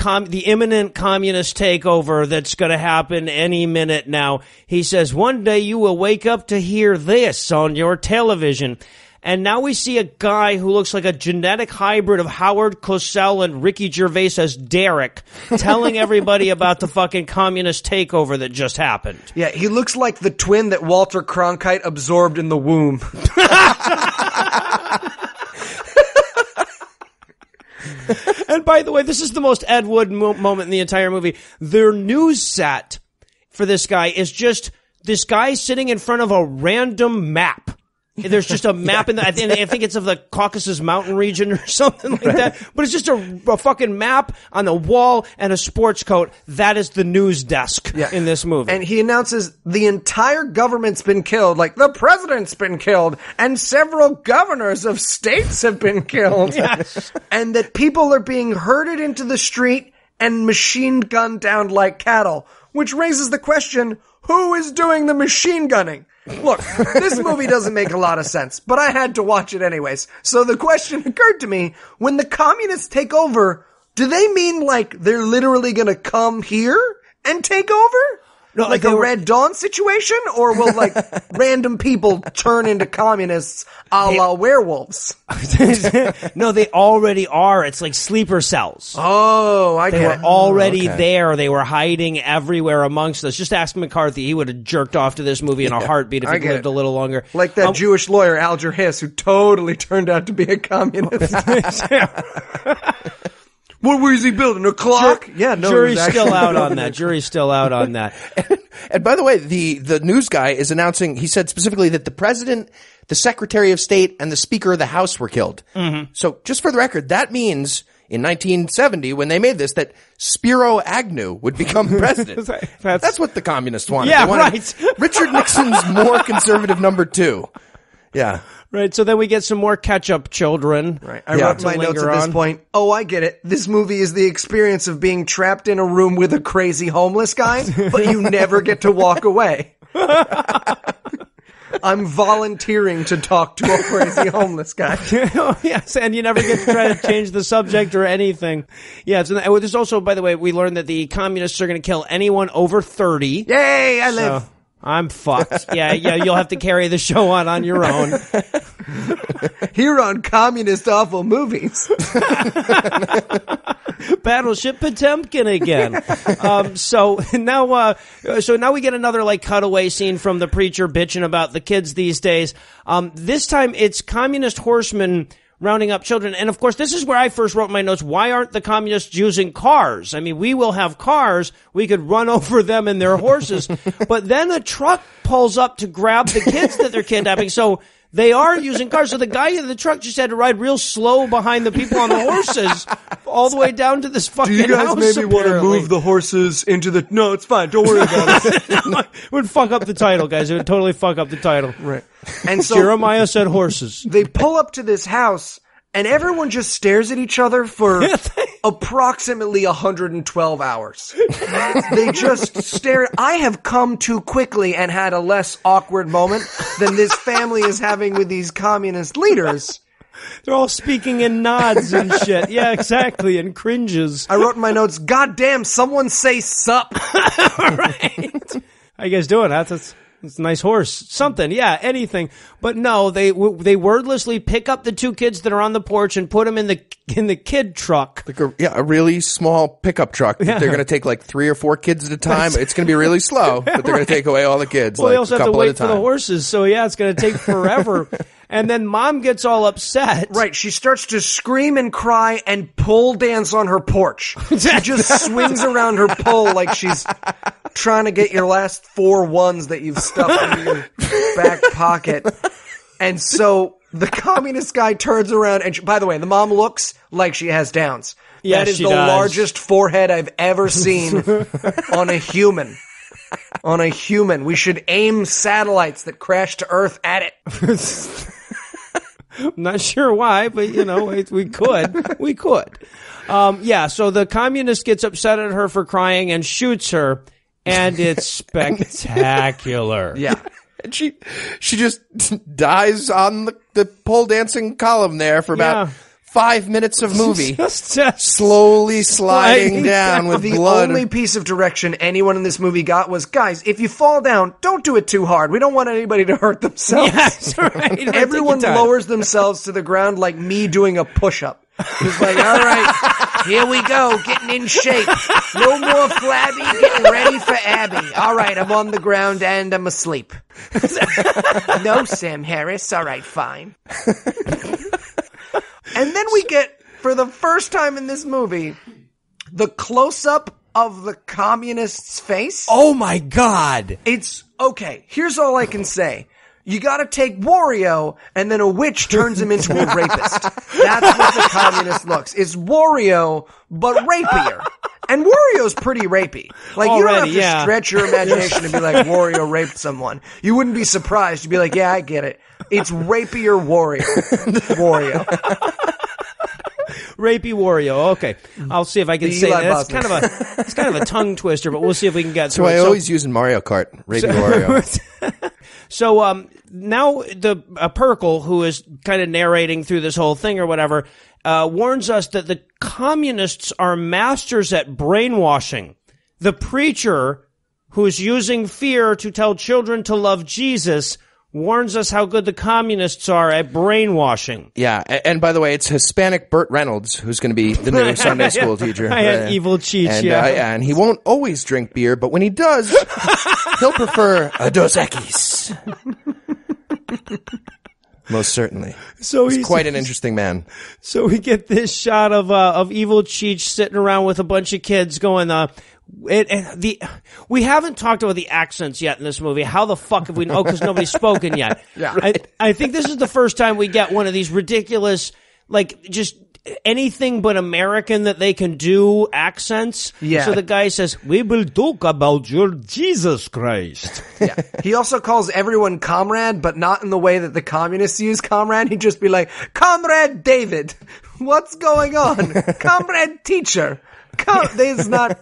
imminent communist takeover that's going to happen any minute now, he says, one day you will wake up to hear this on your television. And now we see a guy who looks like a genetic hybrid of Howard Cosell and Ricky Gervais as Derek, telling everybody about the fucking communist takeover that just happened. Yeah, he looks like the twin that Walter Cronkite absorbed in the womb. And by the way, this is the most Ed Wood moment in the entire movie. Their news set for this guy is just this guy sitting in front of a random map. There's just a map in the, I think it's of the Caucasus mountain region or something like that. But it's just a fucking map on the wall and a sports coat. That is the news desk in this movie. And he announces the entire government's been killed. Like, the president's been killed and several governors of states have been killed. Yes. And that people are being herded into the street and machine gunned down like cattle, which raises the question, who is doing the machine gunning? Look, this movie doesn't make a lot of sense, but I had to watch it anyways. So the question occurred to me, when the communists take over, do they mean like they're literally going to come here and take over? No, like a Red Dawn situation? Or will like random people turn into communists a la werewolves? No, they already are. It's like sleeper cells. Oh, I get it. They were already there. They were hiding everywhere amongst us. Just ask McCarthy. He would have jerked off to this movie in a heartbeat if he lived a little longer. Like that Jewish lawyer, Alger Hiss, who totally turned out to be a communist. What was he building? A clock? Jury's still out on that. Jury's still out on that. And by the way, the news guy is announcing, he said specifically that the president, the secretary of state, and the speaker of the house were killed. Mm-hmm. So just for the record, that means in 1970, when they made this, that Spiro Agnew would become president. That's what the communists wanted. Yeah, right. Richard Nixon's more conservative number two. Yeah. Right, so then we get some more catch-up children. Right. I wrote my notes at this point. Oh, I get it. This movie is the experience of being trapped in a room with a crazy homeless guy, but you never get to walk away. I'm volunteering to talk to a crazy homeless guy. Yes, and you never get to try to change the subject or anything. Yeah, there's also, by the way, we learned that the communists are going to kill anyone over 30. Yay, I live. I'm fucked. Yeah, you'll have to carry the show on your own. Here on Communist Awful Movies. Battleship Potemkin again. So now we get another like cutaway scene from the preacher bitching about the kids these days. This time it's communist horsemen rounding up children. And of course, this is where I first wrote my notes. Why aren't the communists using cars? I mean, we will have cars. We could run over them and their horses. But then a truck pulls up to grab the kids that they're kidnapping. So they are using cars. So the guy in the truck just had to ride real slow behind the people on the horses. all the way down to this fucking house. Do you guys want to move the horses into the... No, it's fine. Don't worry about it. No, it would fuck up the title, guys. It would totally fuck up the title. Right. And so Jeremiah said horses. They pull up to this house, and everyone just stares at each other for approximately 112 hours. They just stare. I have come too quickly and had a less awkward moment than this family is having with these communist leaders. They're all speaking in nods and shit. Yeah, exactly, and cringes. I wrote in my notes, goddamn, someone say sup. All right. How you guys doing? That's a nice horse. Something, yeah, anything. But no, they wordlessly pick up the two kids that are on the porch and put them in the kid truck. Like a really small pickup truck. Yeah. They're going to take like 3 or 4 kids at a time. It's going to be really slow, but they're going to take away all the kids. Well, like, they also have to wait for the horses, so yeah, it's going to take forever. And then mom gets all upset. Right. She starts to scream and cry and pole dance on her porch. She just swings around her pole like she's trying to get your last 4 ones that you've stuffed in your back pocket. And so the communist guy turns around. And she, by the way, the mom looks like she has Downs. Yes, that is the largest forehead I've ever seen on a human. On a human. We should aim satellites that crash to Earth at it. I'm not sure why, but, you know, we could. We could. Yeah, so the communist gets upset at her for crying and shoots her, and it's spectacular. Yeah. And she just dies on the pole dancing column there for about... 5 minutes of movie, just slowly sliding down with blood. The only piece of direction anyone in this movie got was, guys, if you fall down, don't do it too hard. We don't want anybody to hurt themselves. Yes, right. Everyone lowers themselves to the ground like me doing a push-up. It's like, all right, here we go, getting in shape. No more flabby, getting ready for Abby. All right, I'm on the ground and I'm asleep. No, Sam Harris. All right, fine. And then we get, for the first time in this movie, the close-up of the communist's face. Oh, my God. It's, okay, here's all I can say. You gotta take Wario, and then a witch turns him into a rapist. That's what the communist looks. It's Wario, but rapier. And Wario's pretty rapey. Like, you don't have to stretch your imagination and be like, Wario raped someone. You wouldn't be surprised. You'd be like, yeah, I get it. It's rapier Wario. Wario. Rapey Wario. Okay, I'll see if I can say that. It's kind of a tongue twister, but we'll see if we can get. So I always use in Mario Kart, Rapey Wario. So now the Pirkle, who is kind of narrating through this whole thing or whatever, warns us that the communists are masters at brainwashing. The preacher, who is using fear to tell children to love Jesus, warns us how good the communists are at brainwashing. Yeah, and by the way, it's Hispanic Burt Reynolds who's going to be the new Sunday school teacher. I had evil cheats, and he won't always drink beer, but when he does, he'll prefer a Dos Equis. Most certainly. So he's quite an interesting man. So we get this shot of evil Cheech sitting around with a bunch of kids going, we haven't talked about the accents yet in this movie. How the fuck have we? Oh, because nobody's spoken yet. Yeah, right. I think this is the first time we get one of these ridiculous, like, just anything but American that they can do accents. Yeah. So the guy says, "We will talk about your Jesus Christ." Yeah. He also calls everyone comrade, but not in the way that the communists use comrade. He'd just be like, "Comrade David, what's going on? Comrade teacher, there's not."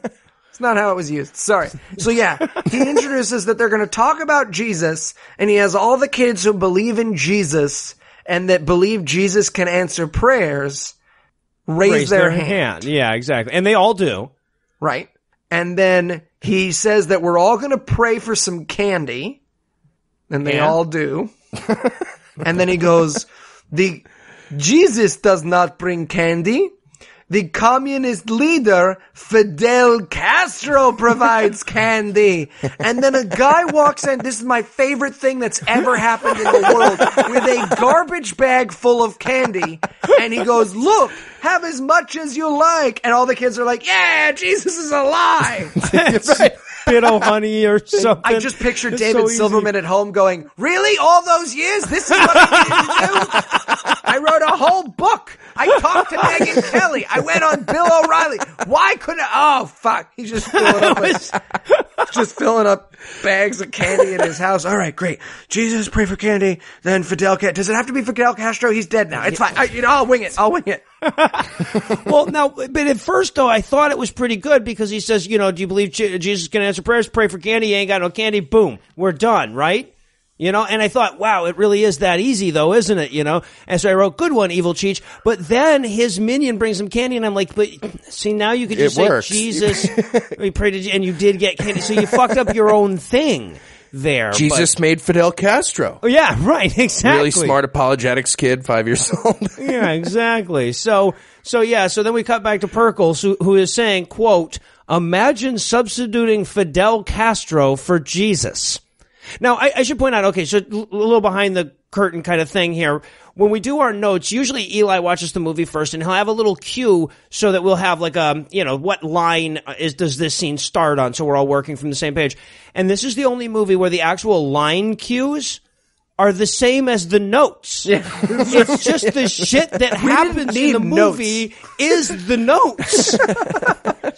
It's not how it was used. Sorry. So yeah, he introduces that they're going to talk about Jesus, and he has all the kids who believe in Jesus and that believe Jesus can answer prayers raise their hand. Yeah, exactly. And they all do. Right. And then he says that we're all going to pray for some candy, and they all do. And then he goes, "The Jesus does not bring candy. The communist leader, Fidel Castro, provides candy." And then a guy walks in. This is my favorite thing that's ever happened in the world, with a garbage bag full of candy. And he goes, "Look, have as much as you like." And all the kids are like, "Yeah, Jesus is alive." That's right. Bit of honey or something. I just pictured David Silverman at home going, "Really? All those years? This is what I needed to do? I wrote a whole book I talked to Megan Kelly. I went on Bill O'Reilly. Why couldn't I? Oh, fuck. He's just filling up bags of candy in his house. All right, great. Jesus, pray for candy. Then Fidel Castro. Does it have to be Fidel Castro? He's dead now. It's fine. I'll wing it. Well, now, but at first, though, I thought it was pretty good because he says, you know, do you believe Jesus can answer prayers? Pray for candy. You ain't got no candy. Boom. We're done, right? You know, and I thought, wow, it really is that easy, though, isn't it? You know, and so I wrote, "Good one, Evil Cheech." But then his minion brings him candy, and I'm like, "But see, now you could just say Jesus, we prayed, and you did get candy, so you fucked up your own thing." There, Jesus made Fidel Castro. Oh, yeah, right, exactly. Really smart apologetics kid, 5 years old. Yeah, exactly. So then we cut back to Pirkle, who is saying, "Quote: Imagine substituting Fidel Castro for Jesus." Now, I should point out, okay, so a little behind the curtain kind of thing here. When we do our notes, usually Eli watches the movie first, and he'll have a little cue so that we'll have like a, you know, what line does this scene start on? So we're all working from the same page. And this is the only movie where the actual line cues are the same as the notes. Yeah. It's just the shit that happens in the movie is the notes.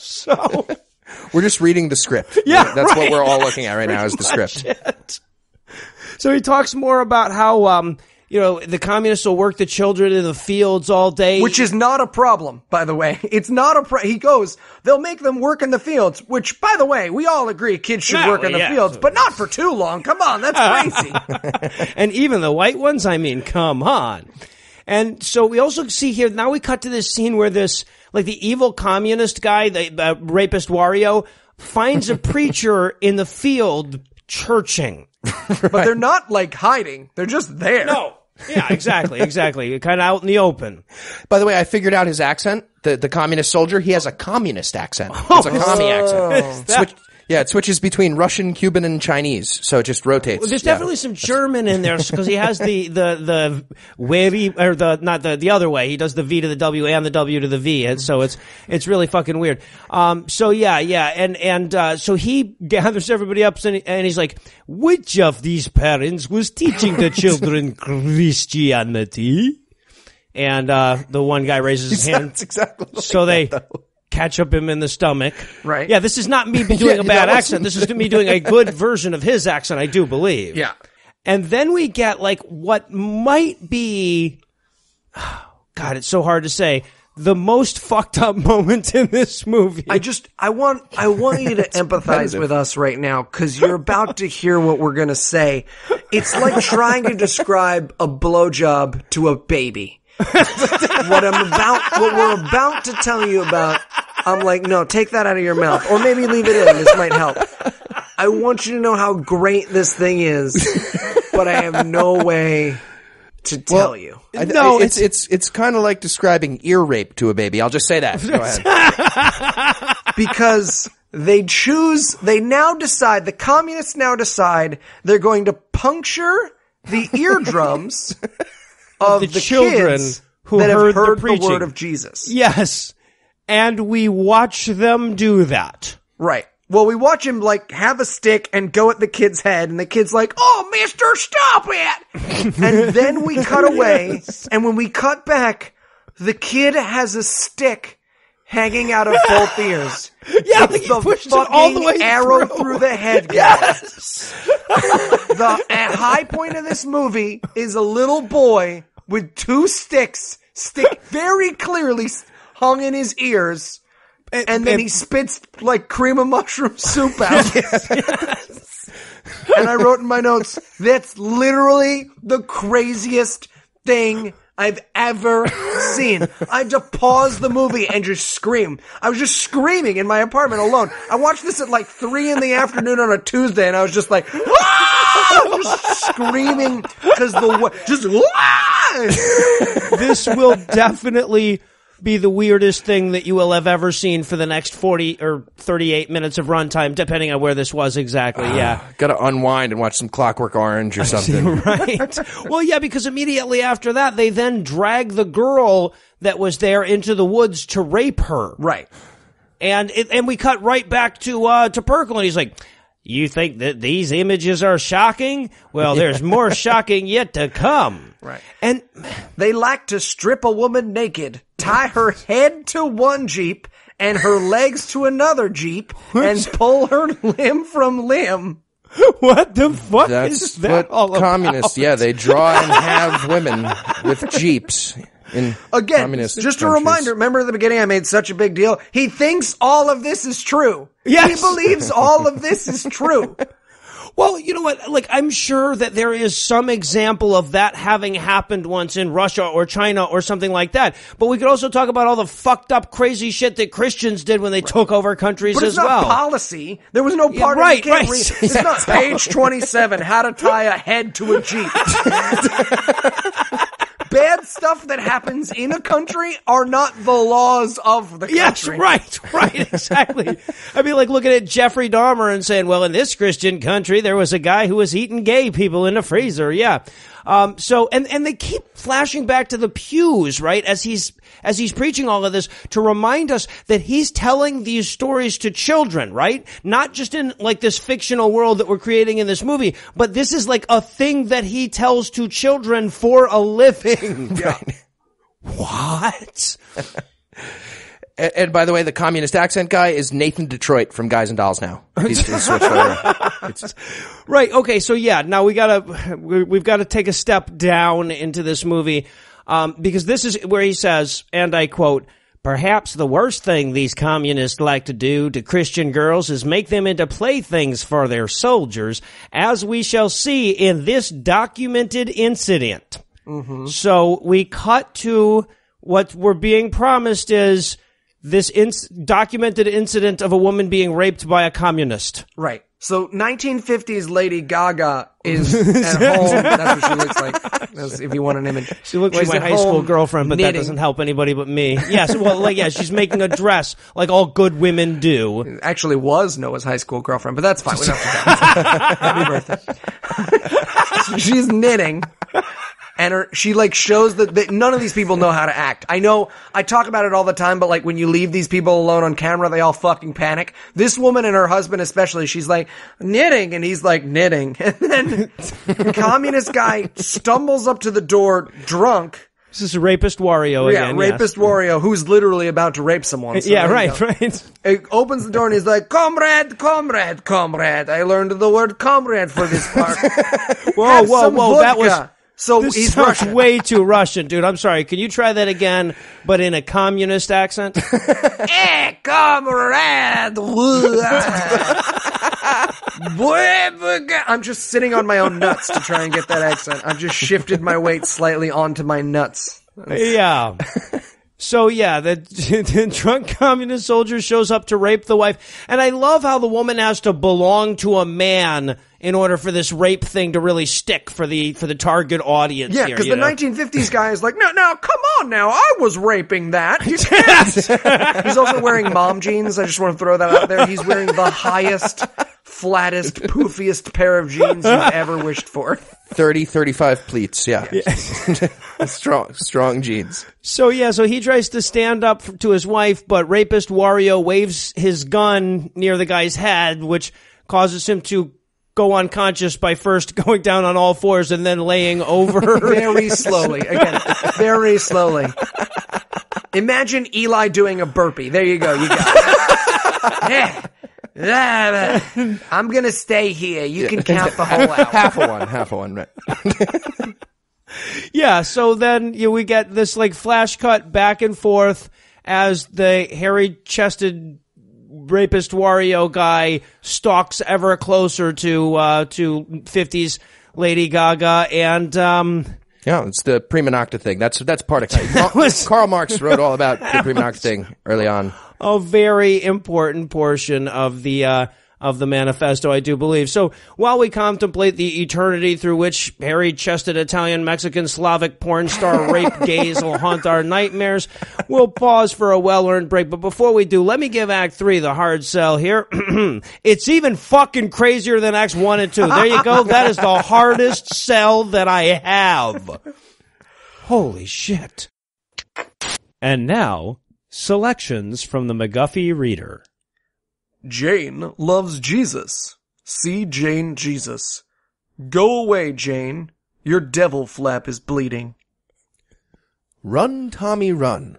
So... we're just reading the script. Yeah, that's right. What we're all looking at right now is the script. It. So he talks more about how, you know, the communists will work the children in the fields all day. Which is not a problem, by the way. It's not a problem. He goes, they'll make them work in the fields, which, by the way, we all agree kids should work in the fields, but not for too long. Come on, that's crazy. And even the white ones, I mean, come on. And so we also see here, now we cut to this scene where this, like the evil communist guy, the rapist Wario, finds a preacher in the field churching. Right. But they're not like hiding. They're just there. No. Yeah, exactly. Kind of out in the open. By the way, I figured out his accent. The communist soldier, he has a communist accent. It's a commie accent. It switches between Russian, Cuban, and Chinese, so it just rotates. Well, there's definitely some German in there because he has the other way. He does the V to the W and the W to the V, and so it's really fucking weird. So he gathers everybody up and he's like, "Which of these parents was teaching the children Christianity?" And the one guy raises his hand. That's exactly like so they. That, catch up him in the stomach. Right. Yeah, this is not me doing a bad accent. This is me doing a good version of his accent, I do believe. Yeah. And then we get like what might be, it's so hard to say, the most fucked up moment in this movie. I want you to empathize with us right now because you're about to hear what we're going to say. It's like trying to describe a blowjob to a baby. What we're about to tell you about, I'm like, no, take that out of your mouth, or maybe leave it in. This might help. I want you to know how great this thing is, but I have no way to tell you. No, it's kind of like describing ear rape to a baby. I'll just say that. Go ahead. Because the communists now decide they're going to puncture the eardrums. Of the children who have heard the word of Jesus. Yes. And we watch them do that. Right. Well, we watch him, like, have a stick and go at the kid's head, and the kid's like, "Oh, mister, stop it!" And then we cut away, and when we cut back, the kid has a stick hanging out of both ears. Yeah, like he pushed it all the way arrow through the head. Yes! The high point of this movie is a little boy with two sticks, stick very clearly hung in his ears, and then he spits like cream of mushroom soup out. Yes. And I wrote in my notes, that's literally the craziest thing I've ever seen. I had to pause the movie and just scream. I was just screaming in my apartment alone. I watched this at like 3 p.m. on a Tuesday, and I was just like, "Ah!" Just screaming because ah! This will definitely be the weirdest thing that you will have ever seen for the next 40 or 38 minutes of runtime, depending on where this was exactly. Got to unwind and watch some Clockwork Orange or something. Right. Well, yeah, because immediately after that, they then drag the girl that was there into the woods to rape her. Right. And we cut right back to Pirkle, and he's like, You think that these images are shocking? Well, there's more shocking yet to come. Right. And they like to strip a woman naked, tie her head to one Jeep and her legs to another Jeep, and pull her limb from limb. What the fuck is that all about? Communists, yeah, they draw and have women with Jeeps. Again, just a reminder, remember at the beginning I made such a big deal? He thinks all of this is true. Yes. He believes all of this is true. Well, you know what? Like, I'm sure that there is some example of that having happened once in Russia or China or something like that. But we could also talk about all the fucked up, crazy shit that Christians did when they took over countries as well. But it's not policy. There was no part of the campaign. Right. It's not page 27, how to tie a head to a Jeep. Bad stuff that happens in a country are not the laws of the country. Yes, right, exactly. I mean, like looking at Jeffrey Dahmer and saying, well, in this Christian country, there was a guy who was eating gay people in a freezer, yeah. So they keep flashing back to the pews, right, as he's preaching all of this to remind us that he's telling these stories to children, right? Not just in like this fictional world that we're creating in this movie, but this is like a thing that he tells to children for a living. Yeah. What? And by the way, the communist accent guy is Nathan Detroit from Guys and Dolls now. He's switched over. Right. Okay. So yeah, now we've got to take a step down into this movie, because this is where he says, and I quote, "Perhaps the worst thing these communists like to do to Christian girls is make them into playthings for their soldiers, as we shall see in this documented incident." Mm-hmm. So we cut to what we're being promised is this documented incident of a woman being raped by a communist. Right. So 1950s Lady Gaga is at home. That's what she looks like. That's, if you want an image. She looks like my high school girlfriend, but knitting. That doesn't help anybody but me. Yes. Well, she's making a dress like all good women do. It actually was Noah's high school girlfriend, but that's fine. We don't have to count. Happy birthday. So she's knitting. And she shows that none of these people know how to act. I know I talk about it all the time, but when you leave these people alone on camera, they all fucking panic. This woman and her husband especially, she's like, knitting, and he's like, knitting. And then the communist guy stumbles up to the door drunk. This is rapist Wario again. Yeah, rapist Wario, who's literally about to rape someone. So yeah, right. It opens the door and he's like, comrade. I learned the word comrade for this part. whoa, vodka. That was... So this sounds way too Russian, dude. I'm sorry. Can you try that again, but in a communist accent? Eh, comrade! I'm just sitting on my own nuts to try and get that accent. I've just shifted my weight slightly onto my nuts. Yeah. So, yeah, the drunk communist soldier shows up to rape the wife. And I love how the woman has to belong to a man in order for this rape thing to really stick for the target audience. Yeah, because the 1950s guy is like, no, come on now. I was raping that. You can't. He's also wearing mom jeans. I just want to throw that out there. He's wearing the highest, flattest, poofiest pair of jeans you've ever wished for. 35 pleats, yeah. strong jeans. So he tries to stand up to his wife, but rapist Wario waves his gun near the guy's head, which causes him to go unconscious by first going down on all fours and then laying over. Very slowly. Imagine Eli doing a burpee. There you go. You got it. Yeah. I'm going to stay here. You can count the whole out. Half a one, right. Yeah, so then we get this flash cut back and forth as the hairy-chested rapist Wario guy stalks ever closer to 50s Lady Gaga and... Yeah, it's the prima nocta thing. That's part of it. Karl Marx wrote all about the prima nocta thing early on. A very important portion of the manifesto, I do believe. So while we contemplate the eternity through which hairy-chested Italian, Mexican, Slavic porn star rape gays will haunt our nightmares, we'll pause for a well-earned break. But before we do, let me give Act 3 the hard sell here. It's even fucking crazier than Acts 1 and 2. There you go. That is the hardest sell that I have. Holy shit. And now, selections from the McGuffey Reader. Jane loves Jesus. See Jane Jesus. Go away, Jane. Your devil flap is bleeding. Run, Tommy, run.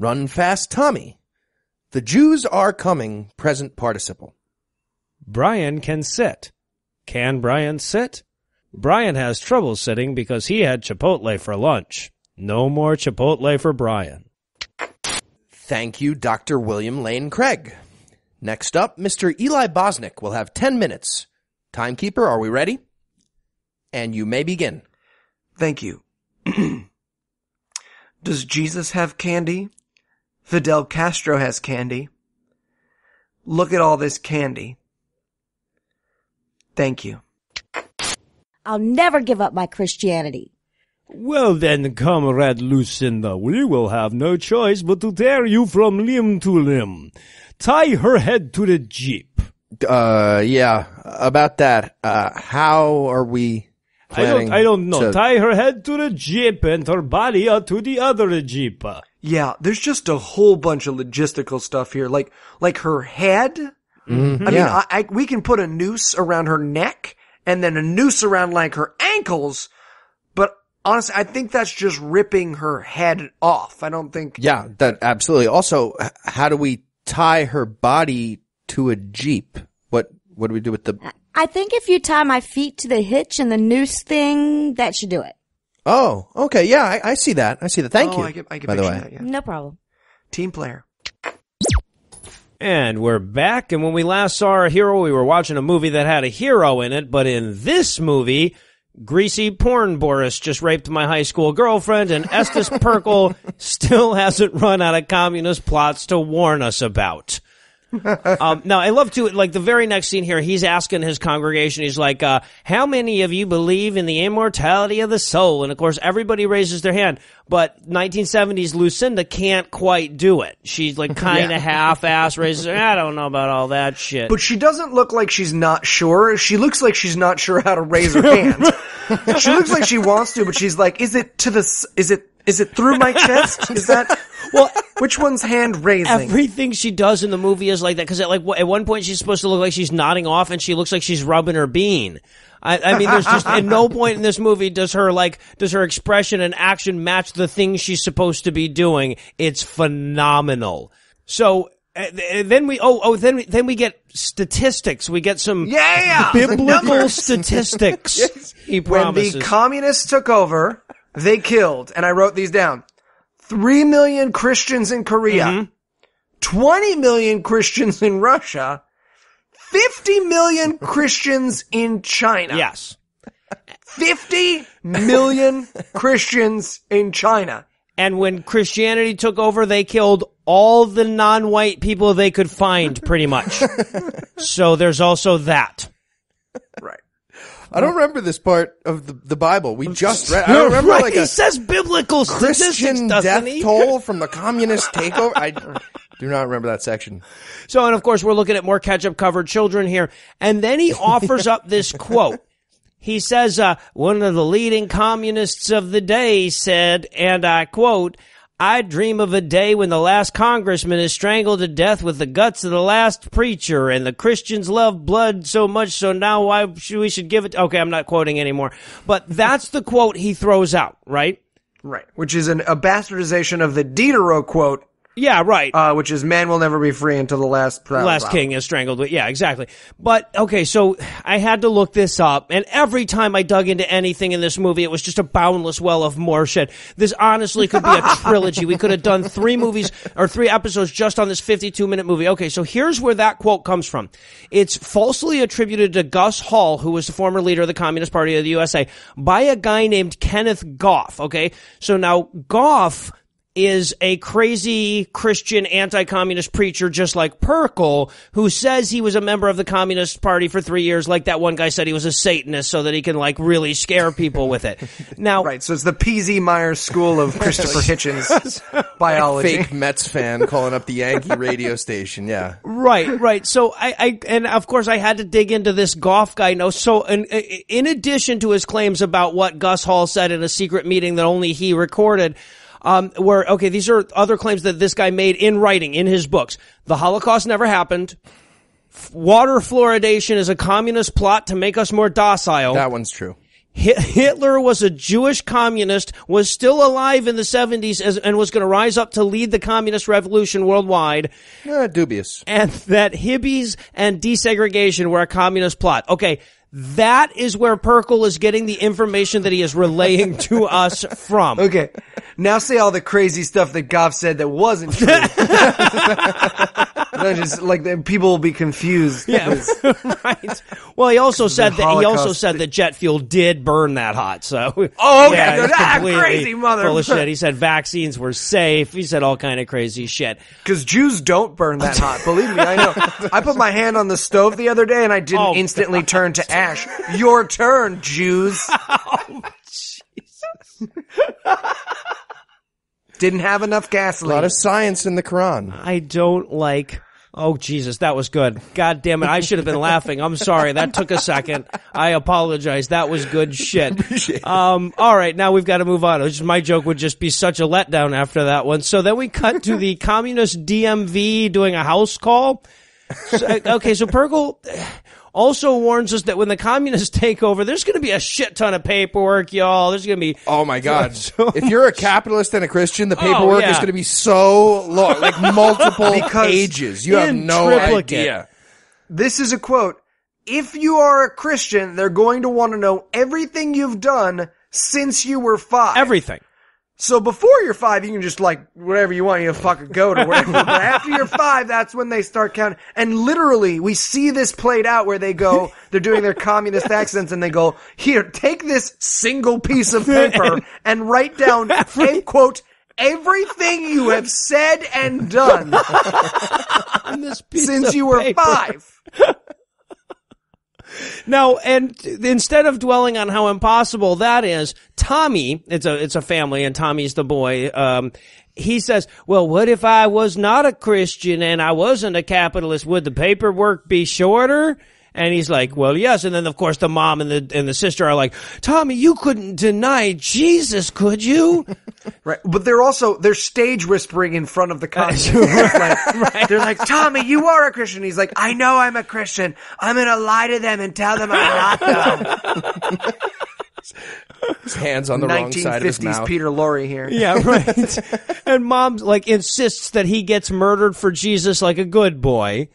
Run fast, Tommy. The Jews are coming, present participle. Brian can sit. Can Brian sit? Brian has trouble sitting because he had Chipotle for lunch. No more Chipotle for Brian. Thank you, Dr. William Lane Craig. Next up, Mr. Eli Bosnick will have 10 minutes. Timekeeper, are we ready? And you may begin. Thank you. Does Jesus have candy? Fidel Castro has candy. Look at all this candy. Thank you. I'll never give up my Christianity. Well then, Comrade Lucinda, we will have no choice but to tear you from limb to limb. Tie her head to the jeep. Yeah, about that. How are we planning? I don't know. Tie her head to the jeep and her body to the other jeep. Yeah, there's just a whole bunch of logistical stuff here. Like her head? Mm-hmm. I mean, we can put a noose around her neck and then a noose around like her ankles, but honestly, I think that's just ripping her head off. I don't think. Yeah, that absolutely. Also, how do we tie her body to a jeep? What do we do with the? I think if you tie my feet to the hitch and the noose thing, that should do it. Oh, okay. Yeah, I see that. Thank you. I get by the way. That, yeah. No problem. Team player. And we're back, and when we last saw our hero, we were watching a movie that had a hero in it, but in this movie, greasy porn Boris just raped my high school girlfriend, and Estes Pirkle still hasn't run out of communist plots to warn us about. Now, I love to, like, the very next scene here, he's asking his congregation, he's like, how many of you believe in the immortality of the soul? And, of course, everybody raises their hand. But 1970s Lucinda can't quite do it. She's, like, kind of half-ass raises her, I don't know about all that shit. But she doesn't look like she's not sure. She looks like she's not sure how to raise her hand. She looks like she wants to, but she's like, is it through my chest? Is that... Well, which one's hand raising? Everything she does in the movie is like that, because at one point she's supposed to look like she's nodding off, and she looks like she's rubbing her bean. I mean, there's just at no point in this movie does her expression and action match the thing she's supposed to be doing. It's phenomenal. So then we get statistics. We get some biblical statistics. Yes. He promises. When the communists took over, they killed, and I wrote these down. 3 million Christians in Korea, 20 million Christians in Russia, 50 million Christians in China. Yes. 50 million Christians in China. And when Christianity took over, they killed all the non-white people they could find, pretty much. So there's also that. Right. I don't remember this part of the Bible. We just read. I don't remember right. Like he says biblical Christian death toll from the communist takeover. I do not remember that section. So, and of course, we're looking at more ketchup-covered children here. And then he offers up this quote. He says, one of the leading communists of the day said, and I quote, "I dream of a day when the last congressman is strangled to death with the guts of the last preacher, and the Christians love blood so much, so now we should give it." Okay, I'm not quoting anymore. But that's the quote he throws out, right? Right. Which is a bastardization of the Diderot quote. Yeah, right. Which is, man will never be free until the last king is strangled. Yeah, exactly. But, okay, so I had to look this up, and every time I dug into anything in this movie, it was just a boundless well of more shit. This honestly could be a trilogy. We could have done 3 episodes just on this 52-minute movie. Okay, so here's where that quote comes from. It's falsely attributed to Gus Hall, who was the former leader of the Communist Party of the USA, by a guy named Kenneth Goff, okay? So now, Goff is a crazy Christian anti-communist preacher just like Pirkle, who says he was a member of the Communist Party for 3 years, like that one guy said he was a Satanist, so that he can, like, really scare people with it. Now, right, so it's the P.Z. Myers School of Christopher Hitchens biology. Fake Mets fan calling up the Yankee radio station, yeah. Right. So and of course I had to dig into this Goff guy. No, so in addition to his claims about what Gus Hall said in a secret meeting that only he recorded, these are other claims that this guy made in writing, in his books. The Holocaust never happened. Water fluoridation is a communist plot to make us more docile. That one's true. Hitler was a Jewish communist, was still alive in the 70s, and was going to rise up to lead the communist revolution worldwide. Dubious. And that hippies and desegregation were a communist plot. Okay, that is where Pirkle is getting the information that he is relaying to us from. Okay, now say all the crazy stuff that Goff said that wasn't true. Just, like, people will be confused. Yeah, right. Well, he also said that jet fuel did burn that hot. So, oh, okay, yeah, no, that crazy mother full of shit. He said vaccines were safe. He said all kind of crazy shit. Because Jews don't burn that hot. Believe me, I know. I put my hand on the stove the other day and I didn't instantly turn to ash. Your turn, Jews. Oh, Jesus. Didn't have enough gasoline. A lot of science in the Quran. I don't like. Oh, Jesus, that was good. God damn it. I should have been laughing. I'm sorry. That took a second. I apologize. That was good shit. All right. Now we've got to move on. My joke would just be such a letdown after that one. So then we cut to the communist DMV doing a house call. So Pirkle also warns us that when the communists take over, there's going to be a shit ton of paperwork, y'all. There's going to be... Oh, my God. So if you're a capitalist and a Christian, the paperwork is going to be so long, like multiple pages. You have no idea. This is a quote. If you are a Christian, they're going to want to know everything you've done since you were 5. Everything. So before you're 5, you can just, like, whatever you want, you fucking go to wherever. But after you're 5, that's when they start counting. And literally, we see this played out where they go, they're doing their communist accents, and they go, here, take this single piece of paper and write down, quote, everything you have said and done since you were 5. Now, and instead of dwelling on how impossible that is, Tommy, it's a family, and Tommy's the boy, he says, well, what if I was not a Christian and I wasn't a capitalist? Would the paperwork be shorter? And he's like, well, yes. And then, of course, the mom and the sister are like, Tommy, you couldn't deny Jesus, could you? Right. But they're stage whispering in front of the cops. They're like, Tommy, you are a Christian. He's like, I know I'm a Christian. I'm going to lie to them and tell them I'm not them. His hands on the wrong side of his mouth. 1950s Peter Lorre here. Yeah, right. And mom, like, insists that he gets murdered for Jesus like a good boy.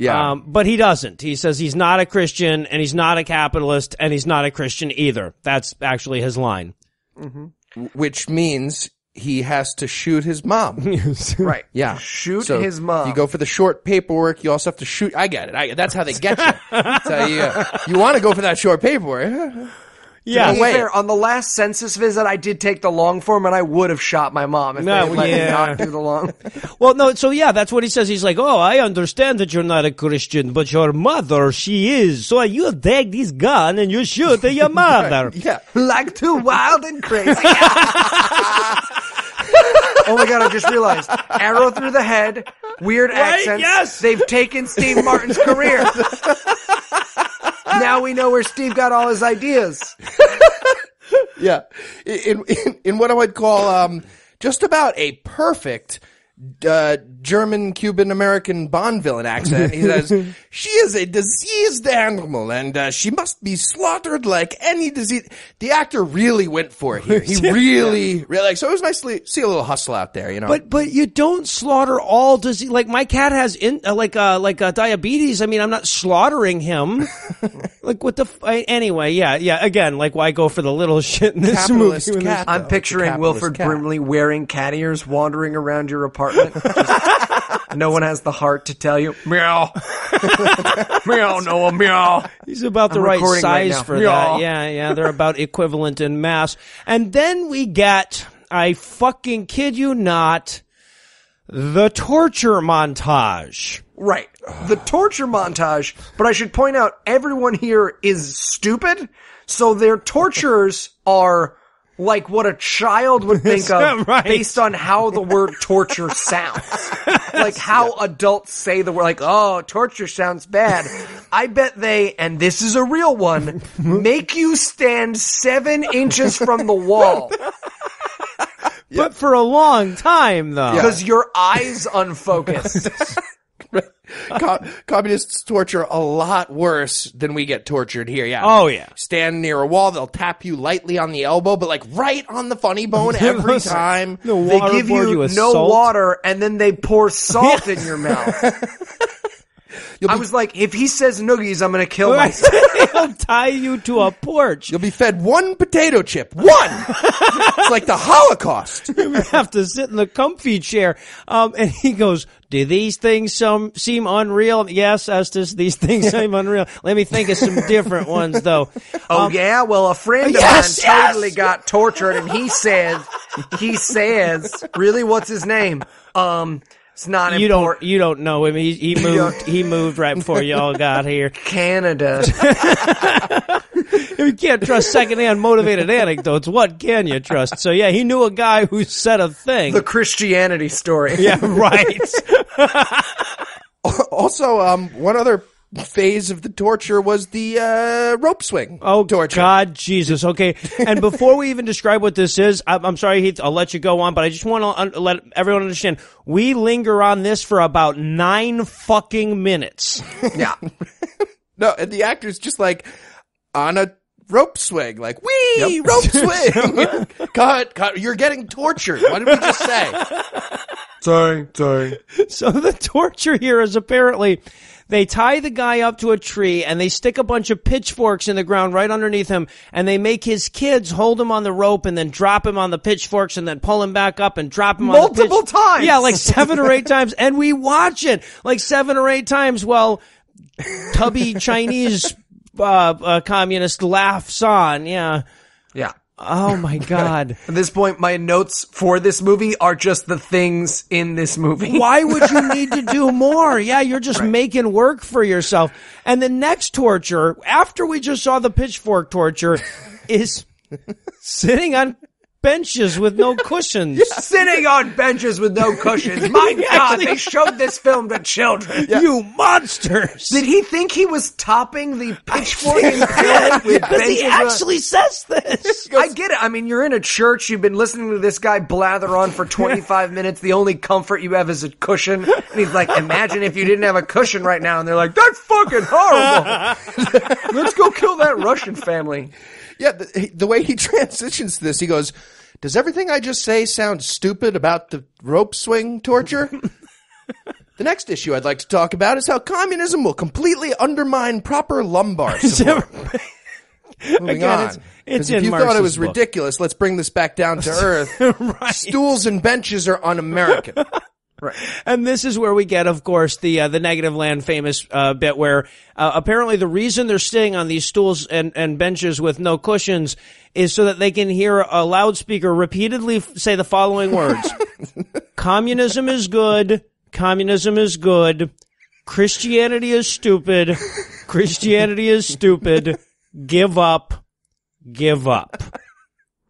Yeah. But he doesn't. He says he's not a Christian and he's not a capitalist and he's not a Christian either. That's actually his line. Mm-hmm. Which means he has to shoot his mom. Right. Yeah. Shoot his mom. You go for the short paperwork. You also have to shoot. I get it. That's how they get you. That's how you want to go for that short paperwork. Yeah. Fair, on the last census visit, I did take the long form, and I would have shot my mom if they let me not do the long. Well, no. So yeah, that's what he says. He's like, "Oh, I understand that you're not a Christian, but your mother, she is. So you take this gun and you shoot at your mother." Yeah, like too wild and crazy. Oh my God! I just realized. Arrow through the head. Weird accents. Yes, they've taken Steve Martin's career. Now we know where Steve got all his ideas. Yeah. In what I would call just about a perfect German, Cuban, American Bond villain accent, he says, she is a diseased animal and she must be slaughtered like any disease. The actor really went for it here. He really like, so it was nice to see a little hustle out there, you know. But you don't slaughter all disease. Like my cat has diabetes. I mean, I'm not slaughtering him. Like what the anyway, yeah. Again, like why go for the little shit in this capitalist movie? Cat, I'm picturing Wilford Brimley wearing cat ears, wandering around your apartment. Just, no one has the heart to tell you meow. Meow, Noah, meow. He's about the right size right for meow. That. Yeah, they're about equivalent in mass. And then we get, I fucking kid you not, the torture montage. Right. The torture montage, but I should point out everyone here is stupid, so their torturers are like what a child would think of right. Based on how the word torture sounds. Like how adults say the word, like, oh, torture sounds bad. I bet they, and this is a real one, make you stand 7 inches from the wall. But for a long time, though. Because your eyes unfocused. Right. Communists torture a lot worse than we get tortured here. Yeah. Oh yeah. Stand near a wall. They'll tap you lightly on the elbow, but like right on the funny bone every time. They give you no water, and then they pour salt in your mouth. I was like, if he says noogies, I'm going to kill myself. He'll tie you to a porch. You'll be fed one potato chip. One! It's like the Holocaust. You have to sit in the comfy chair. And he goes, do these things seem unreal? Yes, Estes, these things seem unreal. Let me think of some different ones, though. Oh, yeah? Well, a friend of mine totally got tortured, and he says, really, what's his name? It's not important. You don't know him. He moved right before y'all got here. Canada. If you can't trust secondhand motivated anecdotes, what can you trust? So yeah, he knew a guy who said a thing. The Christianity story. Yeah, right. Also, one other phase of the torture was the rope swing. Oh, torture. God, Jesus. Okay. And before we even describe what this is, I'm sorry, Heath, I'll let you go on, but I just want to let everyone understand, we linger on this for about 9 fucking minutes. Yeah. No, and the actor's just like on a rope swing, like, wee, yep. Rope swing. Cut, you're getting tortured. What did we just say? Sorry. So the torture here is apparently... they tie the guy up to a tree, and they stick a bunch of pitchforks in the ground right underneath him, and they make his kids hold him on the rope and then drop him on the pitchforks and then pull him back up and drop him multiple times! Yeah, like 7 or 8 times, and we watch it like 7 or 8 times while tubby Chinese communist laughs on, yeah. Yeah. Oh, my God. At this point, my notes for this movie are just the things in this movie. Why would you need to do more? Yeah, you're just making work for yourself. And the next torture, after we just saw the pitchfork torture, is sitting on benches with no cushions. Sitting on benches with no cushions. My God, they showed this film to children. Yeah. You monsters. Did he think he was topping the pitchfork and pillow with benches? He actually says this. I get it. I mean, you're in a church. You've been listening to this guy blather on for 25 minutes. The only comfort you have is a cushion. And he's like, imagine if you didn't have a cushion right now. And they're like, that's fucking horrible. Let's go kill that Russian family. Yeah, the way he transitions to this, he goes, does everything I just say sound stupid about the rope swing torture? The next issue I'd like to talk about is how communism will completely undermine proper lumbar support. Moving again, on. It's if you Marx's thought it was book. Ridiculous, let's bring this back down to earth. Right. Stools and benches are un-American. Right. And this is where we get, of course, the negative land famous bit where apparently the reason they're sitting on these stools and benches with no cushions is so that they can hear a loudspeaker repeatedly say the following words. Communism is good. Communism is good. Christianity is stupid. Christianity is stupid. Give up. Give up.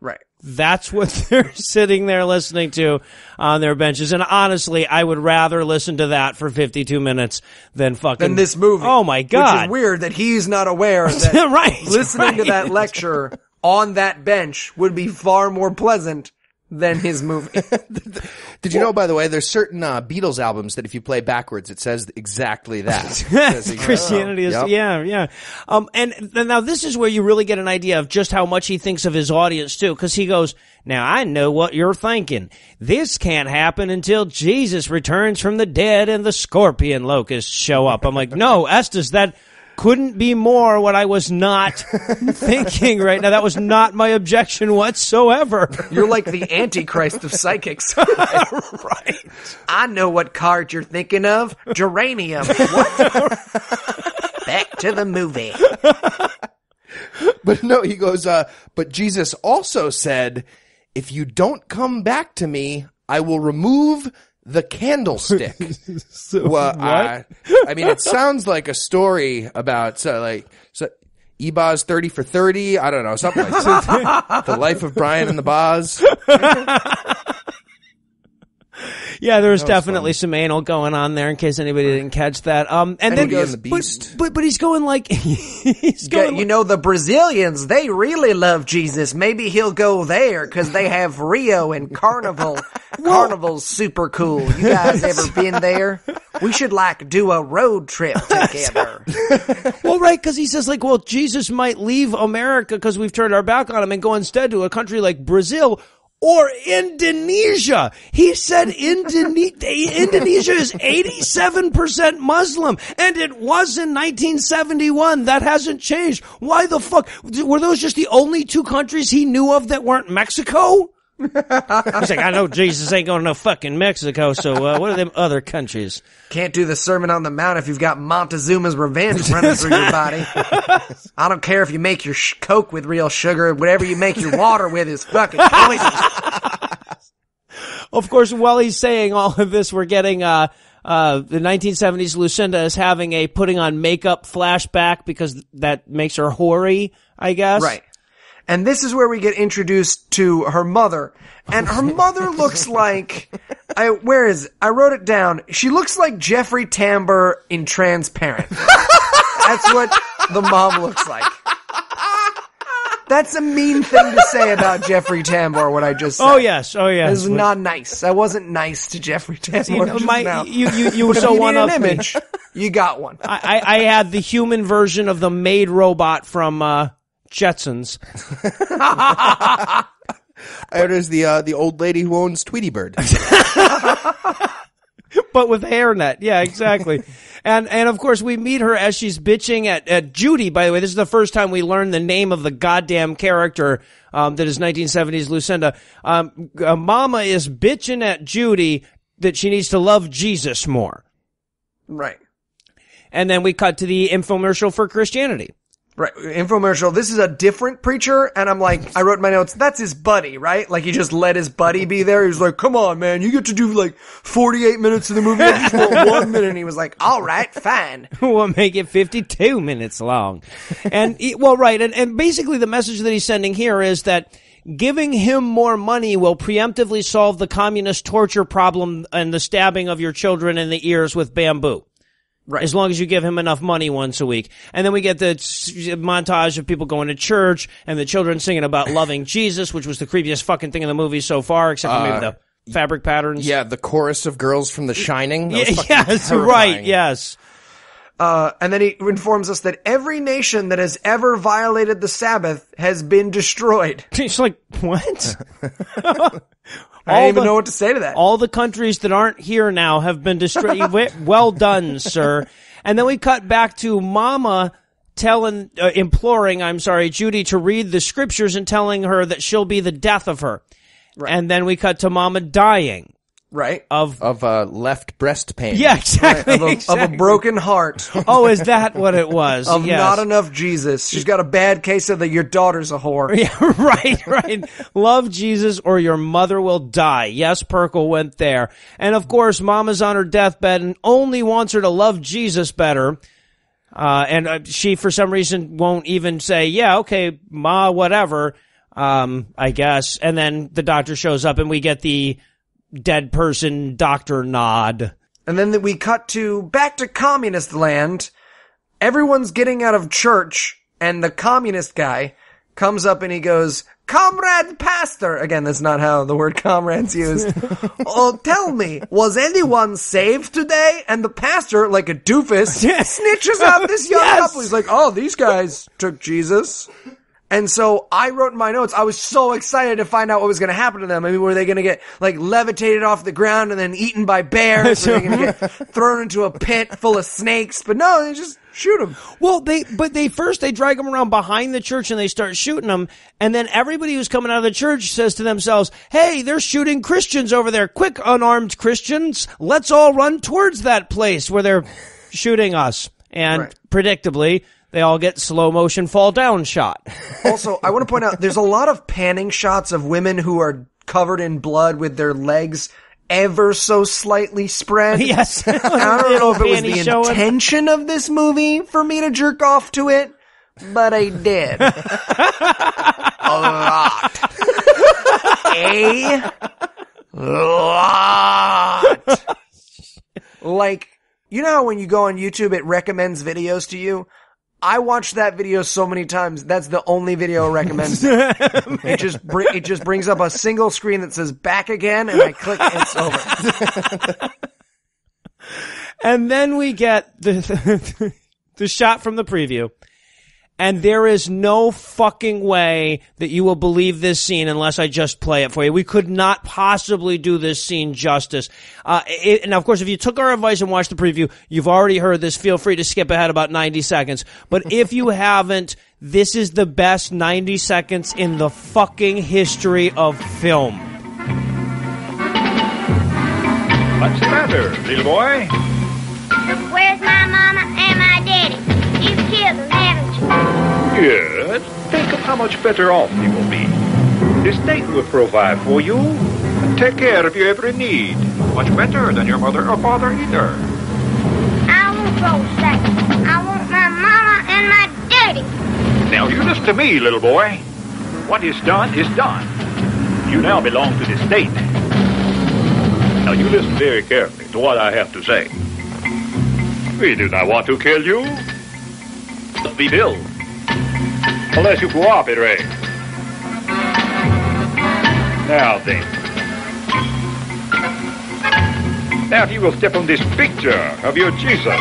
Right. That's what they're sitting there listening to on their benches. And honestly, I would rather listen to that for 52 minutes than this movie. Oh, my God. Which is weird that he's not aware that listening to that lecture on that bench would be far more pleasant than his movie. Did you know, by the way, there's certain Beatles albums that if you play backwards, it says exactly that. Says, Christianity is, yeah. And now this is where you really get an idea of just how much he thinks of his audience, too, because he goes, now I know what you're thinking. This can't happen until Jesus returns from the dead and the scorpion locusts show up. I'm like, no, Estes, that... couldn't be more what I was not thinking right now. That was not my objection whatsoever. You're like the Antichrist of psychics. Right. I know what card you're thinking of. Geranium. What? Back to the movie. But no, he goes, but Jesus also said, if you don't come back to me, I will remove the candlestick. So what? I mean, it sounds like a story about Ebaz 30 for 30. I don't know, something like that. The life of Brian and the Boz. Yeah, there was definitely some anal going on there in case anybody didn't catch that. And then he goes, the beast. But he's going like, he's going, you know, the Brazilians, they really love Jesus. Maybe he'll go there because they have Rio and Carnival Carnival's super cool. You guys ever been there? We should, like, do a road trip together. Well, right, because he says, like, well, Jesus might leave America because we've turned our back on him and go instead to a country like Brazil or Indonesia. He said Indonesia is 87% Muslim, and it was in 1971. That hasn't changed. Why the fuck? Were those just the only two countries he knew of that weren't Mexico? He's like, I know Jesus ain't going to fucking Mexico, so what are them other countries? Can't do the Sermon on the Mount if you've got Montezuma's revenge running through your body. I don't care if you make your Coke with real sugar. Whatever you make your water with is fucking poison. Of course, while he's saying all of this, we're getting the 1970s Lucinda is having a putting on makeup flashback because that makes her hoary, I guess. Right. And this is where we get introduced to her mother. And her mother looks like, I wrote it down. She looks like Jeffrey Tambor in Transparent. That's what the mom looks like. That's a mean thing to say about Jeffrey Tambor, what I just said. Oh, yes. Oh, yes. This is not nice. I wasn't nice to Jeffrey Tambor. You know, you so one up image. You got one. I had the human version of the maid robot from, Jetsons. It is the old lady who owns Tweety Bird, but with hairnet. Yeah, exactly. And of course we meet her as she's bitching at Judy. By the way, this is the first time we learn the name of the goddamn character that is 1970s Lucinda. Mama is bitching at Judy that she needs to love Jesus more. Right. And then we cut to the infomercial for Christianity. Right, infomercial. This is a different preacher, and I'm like, I wrote my notes, that's his buddy, right? Like, he just let his buddy be there. He was like, come on, man, you get to do, like, 48 minutes of the movie. I just want 1 minute. And he was like, all right, fine. We'll make it 52 minutes long. And, and basically the message that he's sending here is that giving him more money will preemptively solve the communist torture problem and the stabbing of your children in the ears with bamboo. Right. As long as you give him enough money once a week. And then we get the montage of people going to church and the children singing about loving Jesus, which was the creepiest fucking thing in the movie so far, except for maybe the fabric patterns. Yeah, the chorus of girls from The Shining. Yes, terrifying. Right, yes. And then he informs us that every nation that has ever violated the Sabbath has been destroyed. It's like, what? I don't even know what to say to that. All the countries that aren't here now have been destroyed. Well done, sir. And then we cut back to Mama imploring Judy to read the scriptures and telling her that she'll be the death of her. Right. And then we cut to Mama dying. Right. Of left breast pain. Yeah, exactly. Right. Of a broken heart. Oh, is that what it was? Of not enough Jesus. She's got a bad case of your daughter's a whore. Yeah, right. Love Jesus or your mother will die. Yes, Pirkle went there. And of course, Mama's on her deathbed and only wants her to love Jesus better. And she, for some reason, won't even say, yeah, okay, Ma, whatever, I guess. And then the doctor shows up and we get the dead person doctor nod. And then we cut back to communist land. Everyone's getting out of church, and the communist guy comes up and he goes, "Comrade Pastor." Again, that's not how the word comrade's used. "Oh, tell me, was anyone saved today?" And the pastor, like a doofus, snitches out this young couple. He's like, "Oh, these guys took Jesus." And so I wrote in my notes, I was so excited to find out what was going to happen to them. I mean, were they going to get, like, levitated off the ground and then eaten by bears? Were they going to get thrown into a pit full of snakes? But no, they just shoot them. Well, they drag them around behind the church and they start shooting them. And then everybody who's coming out of the church says to themselves, "Hey, they're shooting Christians over there. Quick, unarmed Christians. Let's all run towards that place where they're shooting us." And predictably, they all get slow motion fall down shot. Also, I want to point out there's a lot of panning shots of women who are covered in blood with their legs ever so slightly spread. Yes. I don't know if it was the intention of this movie for me to jerk off to it, but I did. A lot. Like, you know how when you go on YouTube it recommends videos to you? I watched that video so many times. That's the only video it recommends. it just brings up a single screen that says back again, and I click and it's over. And then we get the shot from the preview. And there is no fucking way that you will believe this scene unless I just play it for you. We could not possibly do this scene justice. And of course, if you took our advice and watched the preview, you've already heard this. Feel free to skip ahead about 90 seconds. But if you haven't, this is the best 90 seconds in the fucking history of film. What's the matter, little boy? Where's my mama and my daddy? You killed them, haven't you? Yes. Think of how much better off you will be. The state will provide for you and take care of your every need. Much better than your mother or father either. I won't go second. I want my mama and my daddy. Now you listen to me, little boy. What is done is done. You now belong to the state. Now you listen very carefully to what I have to say. We do not want to kill you. But we will. Unless you cooperate. Now then. Now if you will step on this picture of your Jesus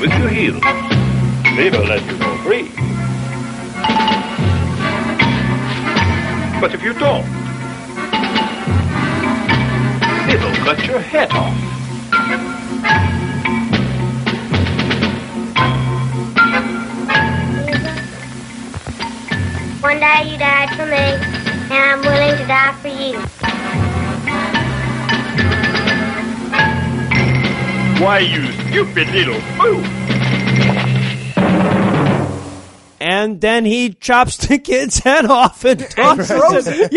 with your heels, they will let you go free. But if you don't, they will cut your head off. One day you died for me, and I'm willing to die for you. Why, you stupid little fool! And then he chops the kid's head off and tosses it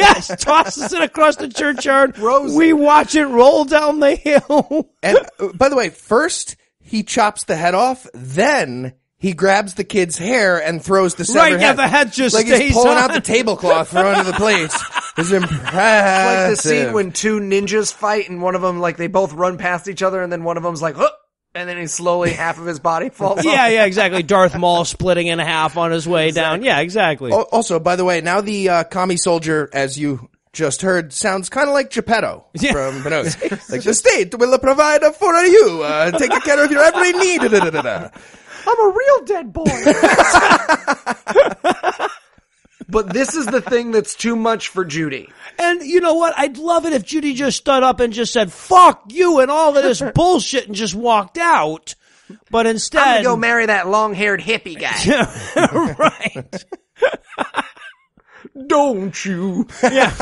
across the churchyard. We watch it roll down the hill. And by the way, first he chops the head off, then he grabs the kid's hair and throws the severed head. Right, yeah, the head just stays on. Like he's pulling out the tablecloth from under the plates. It's impressive. Like the scene when two ninjas fight and one of them, like, they both run past each other and then one of them's like, huh! And then he slowly, half of his body falls off. Yeah, exactly. Darth Maul splitting in half on his way down. Yeah, exactly. Also, by the way, now the commie soldier, as you just heard, sounds kind of like Geppetto from Pinocchio. Like, the state will provide for you. Take care of your every need. I'm a real dead boy. But this is the thing that's too much for Judy. And you know what? I'd love it if Judy just stood up and just said, fuck you and all of this bullshit and just walked out. But instead, I'm going to go marry that long-haired hippie guy. Right. Don't you? Yeah.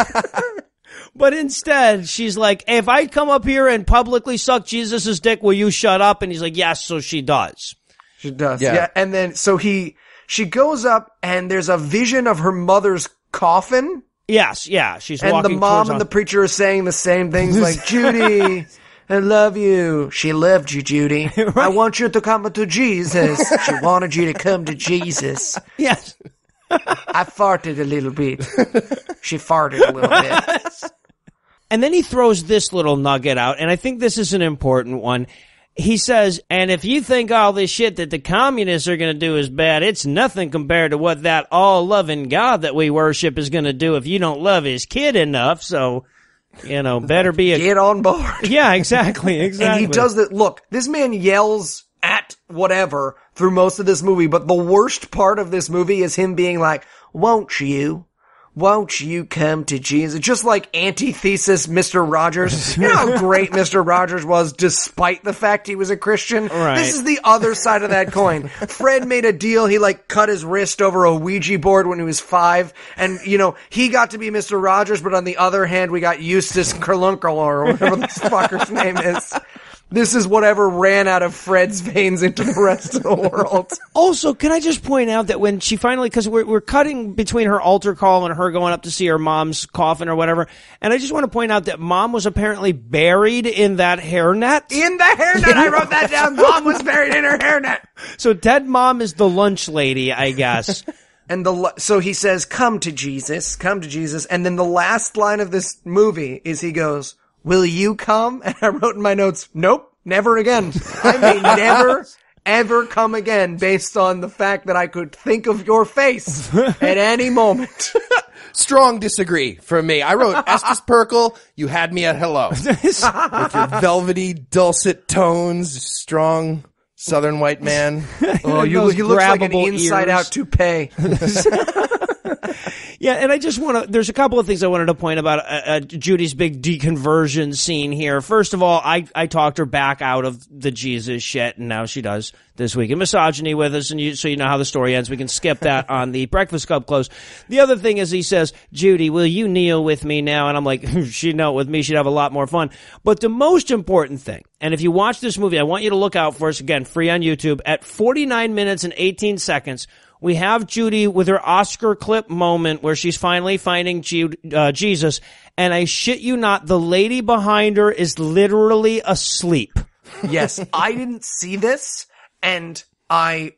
But instead, she's like, hey, if I come up here and publicly suck Jesus' dick, will you shut up? And he's like, yes, so she does. She does. Yeah. And then, so she goes up and there's a vision of her mother's coffin. Yes. Yeah. She's walking towards. And the mom and the preacher are saying the same things like, Judy, I love you. She loved you, Judy. Right. I want you to come to Jesus. She wanted you to come to Jesus. Yes. I farted a little bit. She farted a little bit. And then he throws this little nugget out. And I think this is an important one. He says, and if you think all this shit that the communists are going to do is bad, it's nothing compared to what that all-loving God that we worship is going to do if you don't love his kid enough. So, you know, better be a... Get on board. Yeah, exactly. And he does that. Look, this man yells at whatever through most of this movie, but the worst part of this movie is him being like, won't you? Won't you come to Jesus? Just like antithesis Mr. Rogers. You know how great Mr. Rogers was despite the fact he was a Christian? Right. This is the other side of that coin. Fred made a deal. He like cut his wrist over a Ouija board when he was 5. And, you know, he got to be Mr. Rogers, but on the other hand, we got Eustace Kerlunkle or whatever this fucker's name is. This is whatever ran out of Fred's veins into the rest of the world. Also, can I just point out that when she finally, because we're cutting between her altar call and her going up to see her mom's coffin or whatever, and I just want to point out that mom was apparently buried in that hairnet. In the hairnet! I wrote that down. Mom was buried in her hairnet. So dead mom is the lunch lady, I guess. And so he says, come to Jesus. And then the last line of this movie is he goes, will you come? And I wrote in my notes, nope, never again. I may never, ever come again based on the fact that I could think of your face at any moment. Strong disagree from me. I wrote, Estes Pirkle, you had me at hello. With your velvety, dulcet tones, strong southern white man. Oh, you look like an inside-out toupee. Yeah, and I just want to – there's a couple of things I wanted to point about Judy's big deconversion scene here. First of all, I talked her back out of the Jesus shit, and now she does this week in misogyny with us, and so you know how the story ends. We can skip that on the Breakfast Club close. The other thing is he says, Judy, will you kneel with me now? And I'm like, if she knelt with me, she'd have a lot more fun. But the most important thing, and if you watch this movie, I want you to look out for us, again, free on YouTube, at 49 minutes and 18 seconds – we have Judy with her Oscar clip moment where she's finally finding Jesus. And I shit you not, the lady behind her is literally asleep. Yes, I didn't see this, and I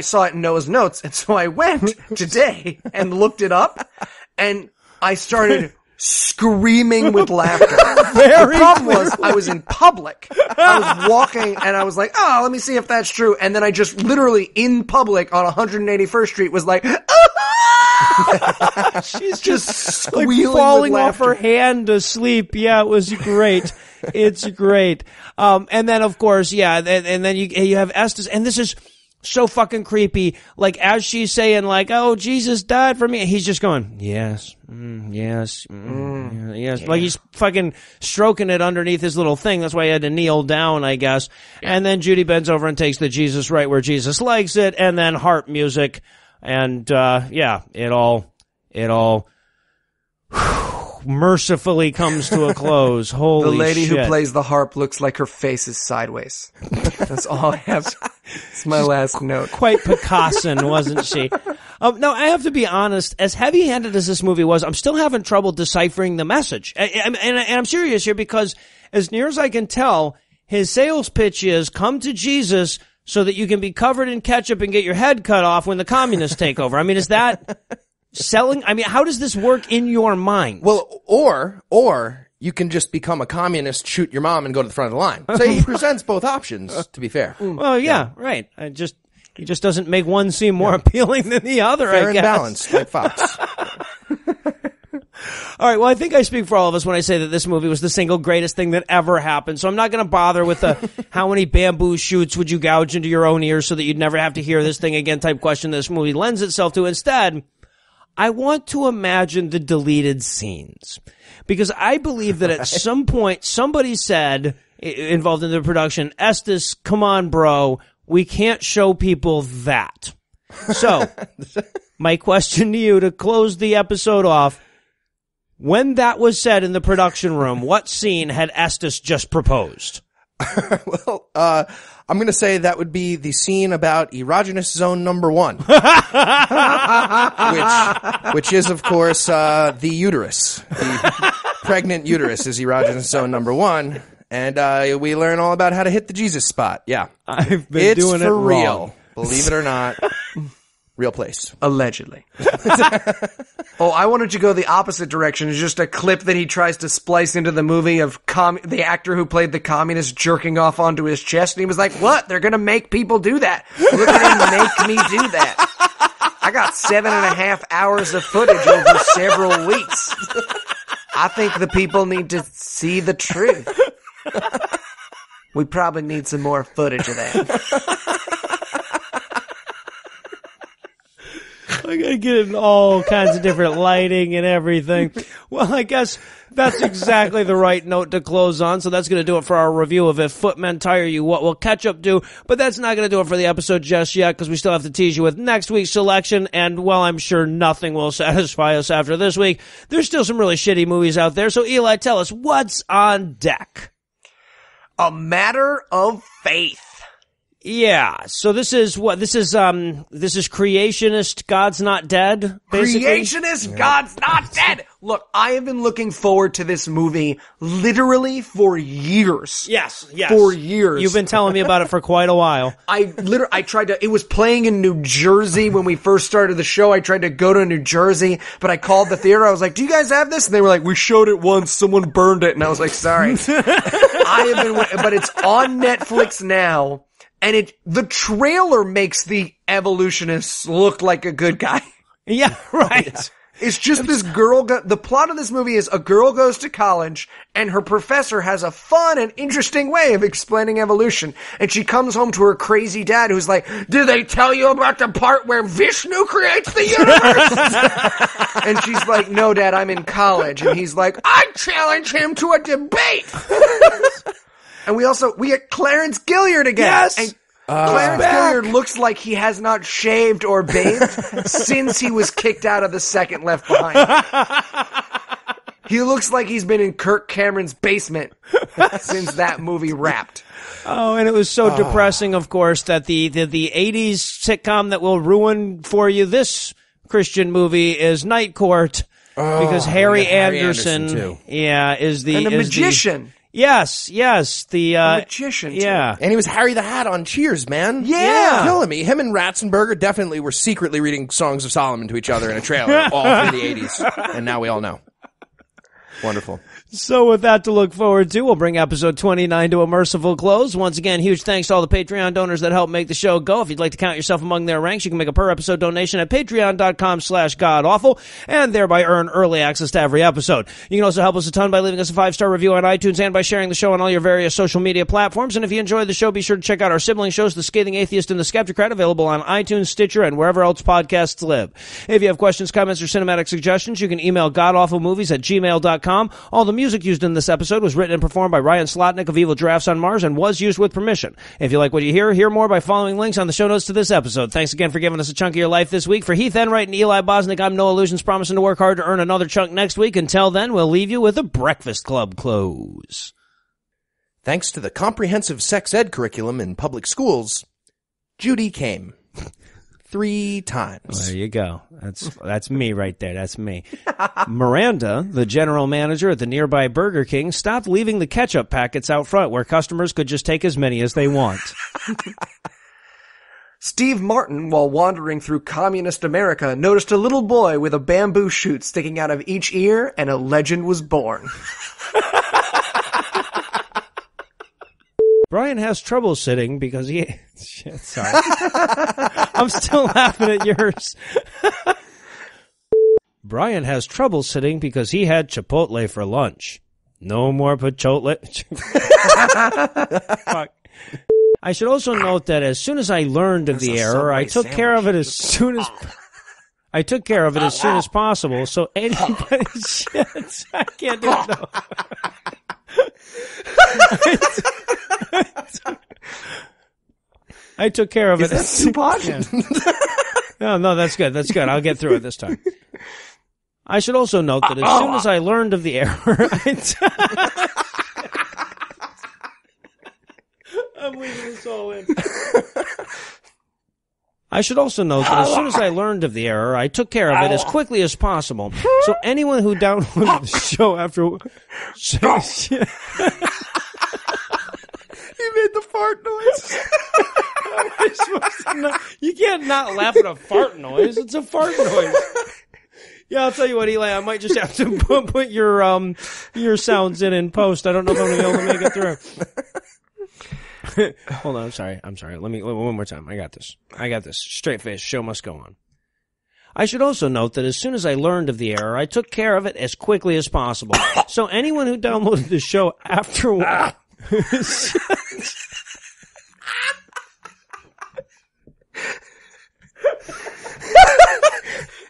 saw it in Noah's notes. And so I went today and looked it up, and I started screaming with laughter. The problem was I was in public. I was walking and I was like, oh, let me see if that's true. And then I just literally in public on 181st Street was like, ah! She's just like falling off her hand asleep. Yeah, it was great. It's great. And then of course, yeah, and then you have Estes, and this is so fucking creepy. Like, as she's saying, like, oh, Jesus died for me. And he's just going, yes, yes, yes. Yeah. Like, he's fucking stroking it underneath his little thing. That's why he had to kneel down, I guess. Yeah. And then Judy bends over and takes the Jesus right where Jesus likes it. And then harp music. And, yeah, it all mercifully comes to a close. Holy shit. The lady who plays the harp looks like her face is sideways. That's all I have. It's my last note. Quite Picassoan, wasn't she? No, I have to be honest. As heavy-handed as this movie was, I'm still having trouble deciphering the message. And I'm serious here because, as near as I can tell, his sales pitch is, come to Jesus so that you can be covered in ketchup and get your head cut off when the communists take over. I mean, is that selling? I mean, how does this work in your mind? Well, or you can just become a communist, shoot your mom, and go to the front of the line. So he presents both options, to be fair. Well, yeah, right. He just doesn't make one seem more appealing than the other, fair I guess. Fair and balanced, like Fox. All right, well, I think I speak for all of us when I say that this movie was the single greatest thing that ever happened, so I'm not going to bother with the how many bamboo shoots would you gouge into your own ears so that you'd never have to hear this thing again type question this movie lends itself to. Instead, I want to imagine the deleted scenes. Because I believe that at some point, somebody said, involved in the production, Estes, come on, bro, we can't show people that. So, my question to you to close the episode off, when that was said in the production room, what scene had Estes just proposed? Well, I'm going to say that would be the scene about erogenous zone number 1, which is, of course, the uterus. The pregnant uterus is erogenous zone number 1, and we learn all about how to hit the Jesus spot. Yeah, I've been doing it for real. Believe it or not. Real place. Allegedly. Oh, I wanted to go the opposite direction. It's just a clip that he tries to splice into the movie of the actor who played the communist jerking off onto his chest. And he was like, what? They're going to make people do that. Look at him make me do that. I got 7.5 hours of footage over several weeks. I think the people need to see the truth. We probably need some more footage of that. I gotta get it in all kinds of different lighting and everything. Well, I guess that's exactly the right note to close on. So that's going to do it for our review of If Footmen Tire You, What Will Ketchup Do? But that's not going to do it for the episode just yet because we still have to tease you with next week's selection. And while I'm sure nothing will satisfy us after this week, there's still some really shitty movies out there. So Eli, tell us what's on deck. A Matter of Faith. Yeah, so this is creationist God's Not Dead, basically. Creationist God's Not Dead! Look, I have been looking forward to this movie literally for years. Yes. For years. You've been telling me about it for quite a while. I tried to, it was playing in New Jersey when we first started the show. I tried to go to New Jersey, but I called the theater. I was like, do you guys have this? And they were like, we showed it once, someone burned it. And I was like, sorry. But it's on Netflix now. and the trailer makes the evolutionists look like a good guy. Yeah, right. Oh, yeah. It's just this girl. The plot of this movie is a girl goes to college and her professor has a fun and interesting way of explaining evolution. And she comes home to her crazy dad who's like, "Did they tell you about the part where Vishnu creates the universe?" And she's like, "No, Dad, I'm in college." And he's like, "I challenge him to a debate." And we get Clarence Gilyard again. Yes. And Clarence Gilyard looks like he has not shaved or bathed since he was kicked out of the second Left Behind. He looks like he's been in Kirk Cameron's basement since that movie wrapped. Oh, and it was so depressing, of course, that the 80s sitcom that will ruin for you this Christian movie is Night Court, because Harry Anderson is the... And a magician. Yes, the magician. Yeah, and he was Harry the Hat on Cheers, man. Yeah, killing me. Him and Ratzenberger definitely were secretly reading Songs of Solomon to each other in a trailer all through the '80s, and now we all know. Wonderful. So with that to look forward to, we'll bring episode 29 to a merciful close. Once again, huge thanks to all the Patreon donors that help make the show go. If you'd like to count yourself among their ranks, you can make a per-episode donation at patreon.com/godawful and thereby earn early access to every episode. You can also help us a ton by leaving us a 5-star review on iTunes and by sharing the show on all your various social media platforms. And if you enjoyed the show, be sure to check out our sibling shows, The Scathing Atheist and The Skeptocrat, available on iTunes, Stitcher, and wherever else podcasts live. If you have questions, comments, or cinematic suggestions, you can email godawfulmovies@gmail.com. All the music used in this episode was written and performed by Ryan Slotnick of Evil Drafts on Mars and was used with permission. If you like what you hear more by following links on the show notes to this episode. Thanks again for giving us a chunk of your life this week. For Heath Enright and Eli Bosnick, I'm No Illusions, promising to work hard to earn another chunk next week. Until then, we'll leave you with a Breakfast Club close. Thanks to the comprehensive sex ed curriculum in public schools, Judy came 3 times. Well, there you go. That's me right there. That's me. Miranda, the general manager at the nearby Burger King, stopped leaving the ketchup packets out front where customers could just take as many as they want. Steve Martin, while wandering through communist America, noticed a little boy with a bamboo shoot sticking out of each ear, and a legend was born. Brian has trouble sitting because he... Shit, sorry. I'm still laughing at yours. Brian has trouble sitting because he had Chipotle for lunch. No more Pachotle. Fuck. I should also note that as soon as I learned of the error, I took care of it as soon as... I took care of it as soon as possible, so anybody... Shit, I can't do it, though. I took care of it. Is that Tupac? Yeah. No, that's good. That's good. I'll get through it this time. I should also note that as soon as I learned of the error, I'm leaving this all in. I should also note that as soon as I learned of the error, I took care of it as quickly as possible. So anyone who downloaded the show after... He made the fart noise. You can't not laugh at a fart noise. It's a fart noise. Yeah, I'll tell you what, Eli, I might just have to put your sounds in post. I don't know if I'm going to be able to make it through. Hold on, I'm sorry. Let me one more time. I got this. Straight face. Show must go on. I should also note that as soon as I learned of the error, I took care of it as quickly as possible. So anyone who downloaded the show after...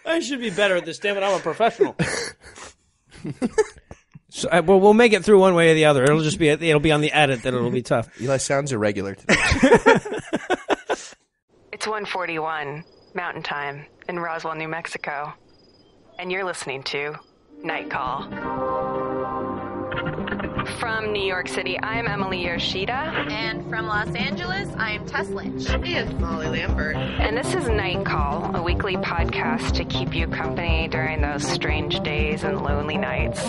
I should be better at this, damn it. I'm a professional. So we'll make it through one way or the other. It'll just be on the edit that it'll be tough. Eli sounds irregular today. It's 1:41 Mountain Time in Roswell, New Mexico, and you're listening to Night Call. From New York City, I'm Emily Yoshida. And from Los Angeles, I'm Tess Lynch. And Molly Lambert. And this is Night Call, a weekly podcast to keep you company during those strange days and lonely nights.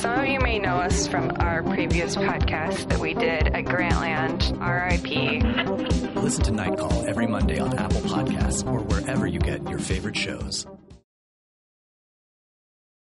Some of you may know us from our previous podcast that we did at Grantland, RIP. Listen to Night Call every Monday on Apple Podcasts or wherever you get your favorite shows.